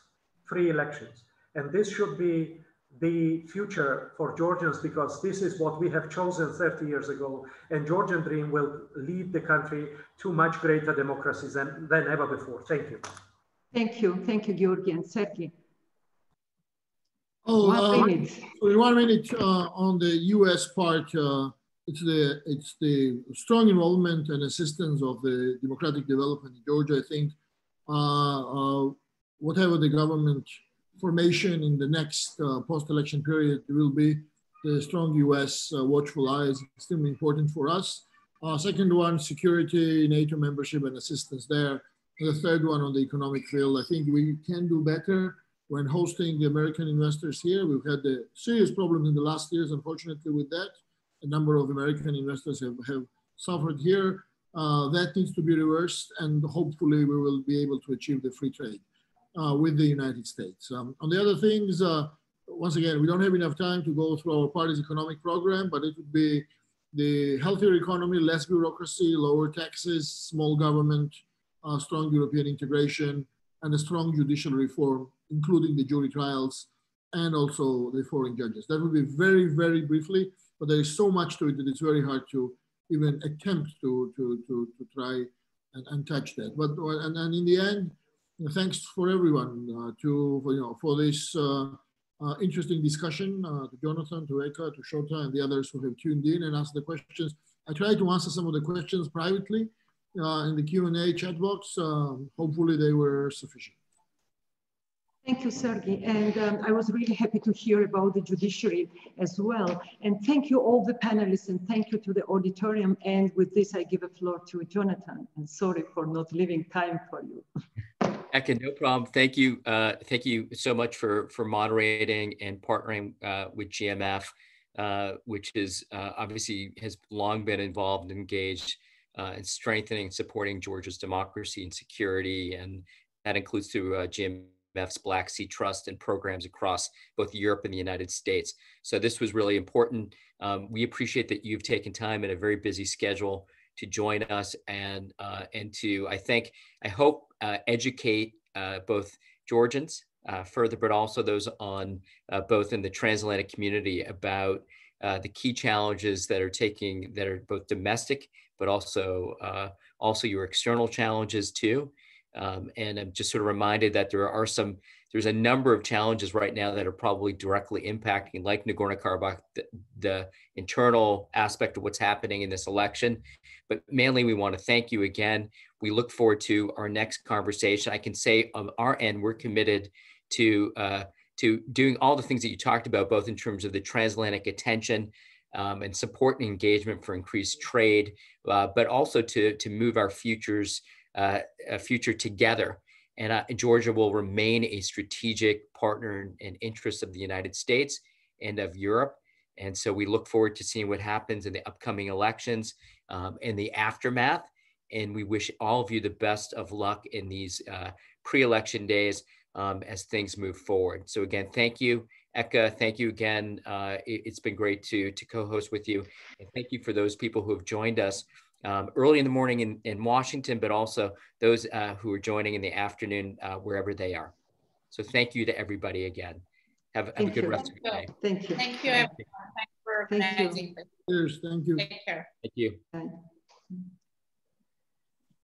free elections. And this should be the future for Georgians, because this is what we have chosen thirty years ago. And Georgian Dream will lead the country to much greater democracies than, than ever before. Thank you. Thank you. Thank you, Georgi and Sergi. Oh, one minute, uh, one minute uh, on the U S part. Uh, it's the it's the strong involvement and assistance of the democratic development in Georgia. I think uh, uh, whatever the government formation in the next uh, post-election period will be, the strong U S uh, watchful eye is extremely important for us. Uh, second one, security, NATO membership and assistance there. And the third one on the economic field. I think we can do better. When hosting the American investors here, we've had a serious problem in the last years, unfortunately, with that. A number of American investors have, have suffered here. Uh, that needs to be reversed, and hopefully we will be able to achieve the free trade uh, with the United States. Um, on the other things, uh, once again, we don't have enough time to go through our party's economic program, but it would be the healthier economy, less bureaucracy, lower taxes, small government, uh, strong European integration, and a strong judicial reform, including the jury trials and also the foreign judges. That would be very, very briefly, but there is so much to it that it's very hard to even attempt to, to, to, to try and, and touch that. But and, and in the end, thanks for everyone uh, to for, you know, for this uh, uh, interesting discussion, uh, to Jonathan, to Eka, to Shota, and the others who have tuned in and asked the questions. I tried to answer some of the questions privately uh, in the Q and A chat box. Um, hopefully they were sufficient. Thank you, Sergi. And um, I was really happy to hear about the judiciary as well. And thank you all the panelists, and thank you to the auditorium. And with this, I give a floor to Jonathan. And sorry for not leaving time for you. Eka, no problem. Thank you. Uh, thank you so much for, for moderating and partnering uh, with G M F, uh, which is uh, obviously has long been involved and engaged uh, in strengthening and supporting Georgia's democracy and security. And that includes through uh, G M F's Black Sea Trust and programs across both Europe and the United States. So this was really important. Um, we appreciate that you've taken time in a very busy schedule to join us and uh, and to, I think, I hope, uh, educate uh, both Georgians uh, further, but also those on uh, both in the transatlantic community about uh, the key challenges that are taking, that are both domestic, but also, uh, also your external challenges too. Um, and I'm just sort of reminded that there are some, there's a number of challenges right now that are probably directly impacting, like Nagorno-Karabakh, the, the internal aspect of what's happening in this election. But mainly, we want to thank you again. We look forward to our next conversation. I can say on our end, we're committed to, uh, to doing all the things that you talked about, both in terms of the transatlantic attention um, and support and engagement for increased trade, uh, but also to, to move our futures Uh, a future together. And uh, Georgia will remain a strategic partner and interest of the United States and of Europe. And so we look forward to seeing what happens in the upcoming elections um, and the aftermath. And we wish all of you the best of luck in these uh, pre-election days um, as things move forward. So again, thank you, Eka. Thank you again. Uh, it, it's been great to, to co-host with you. And thank you for those people who have joined us Um, early in the morning in, in Washington, but also those uh, who are joining in the afternoon, uh, wherever they are. So thank you to everybody again. Have, have a good you. rest of your day. Thank you. Thank you, everyone. Thanks for organizing this. Cheers. Thank you. Take care. Thank you. Bye.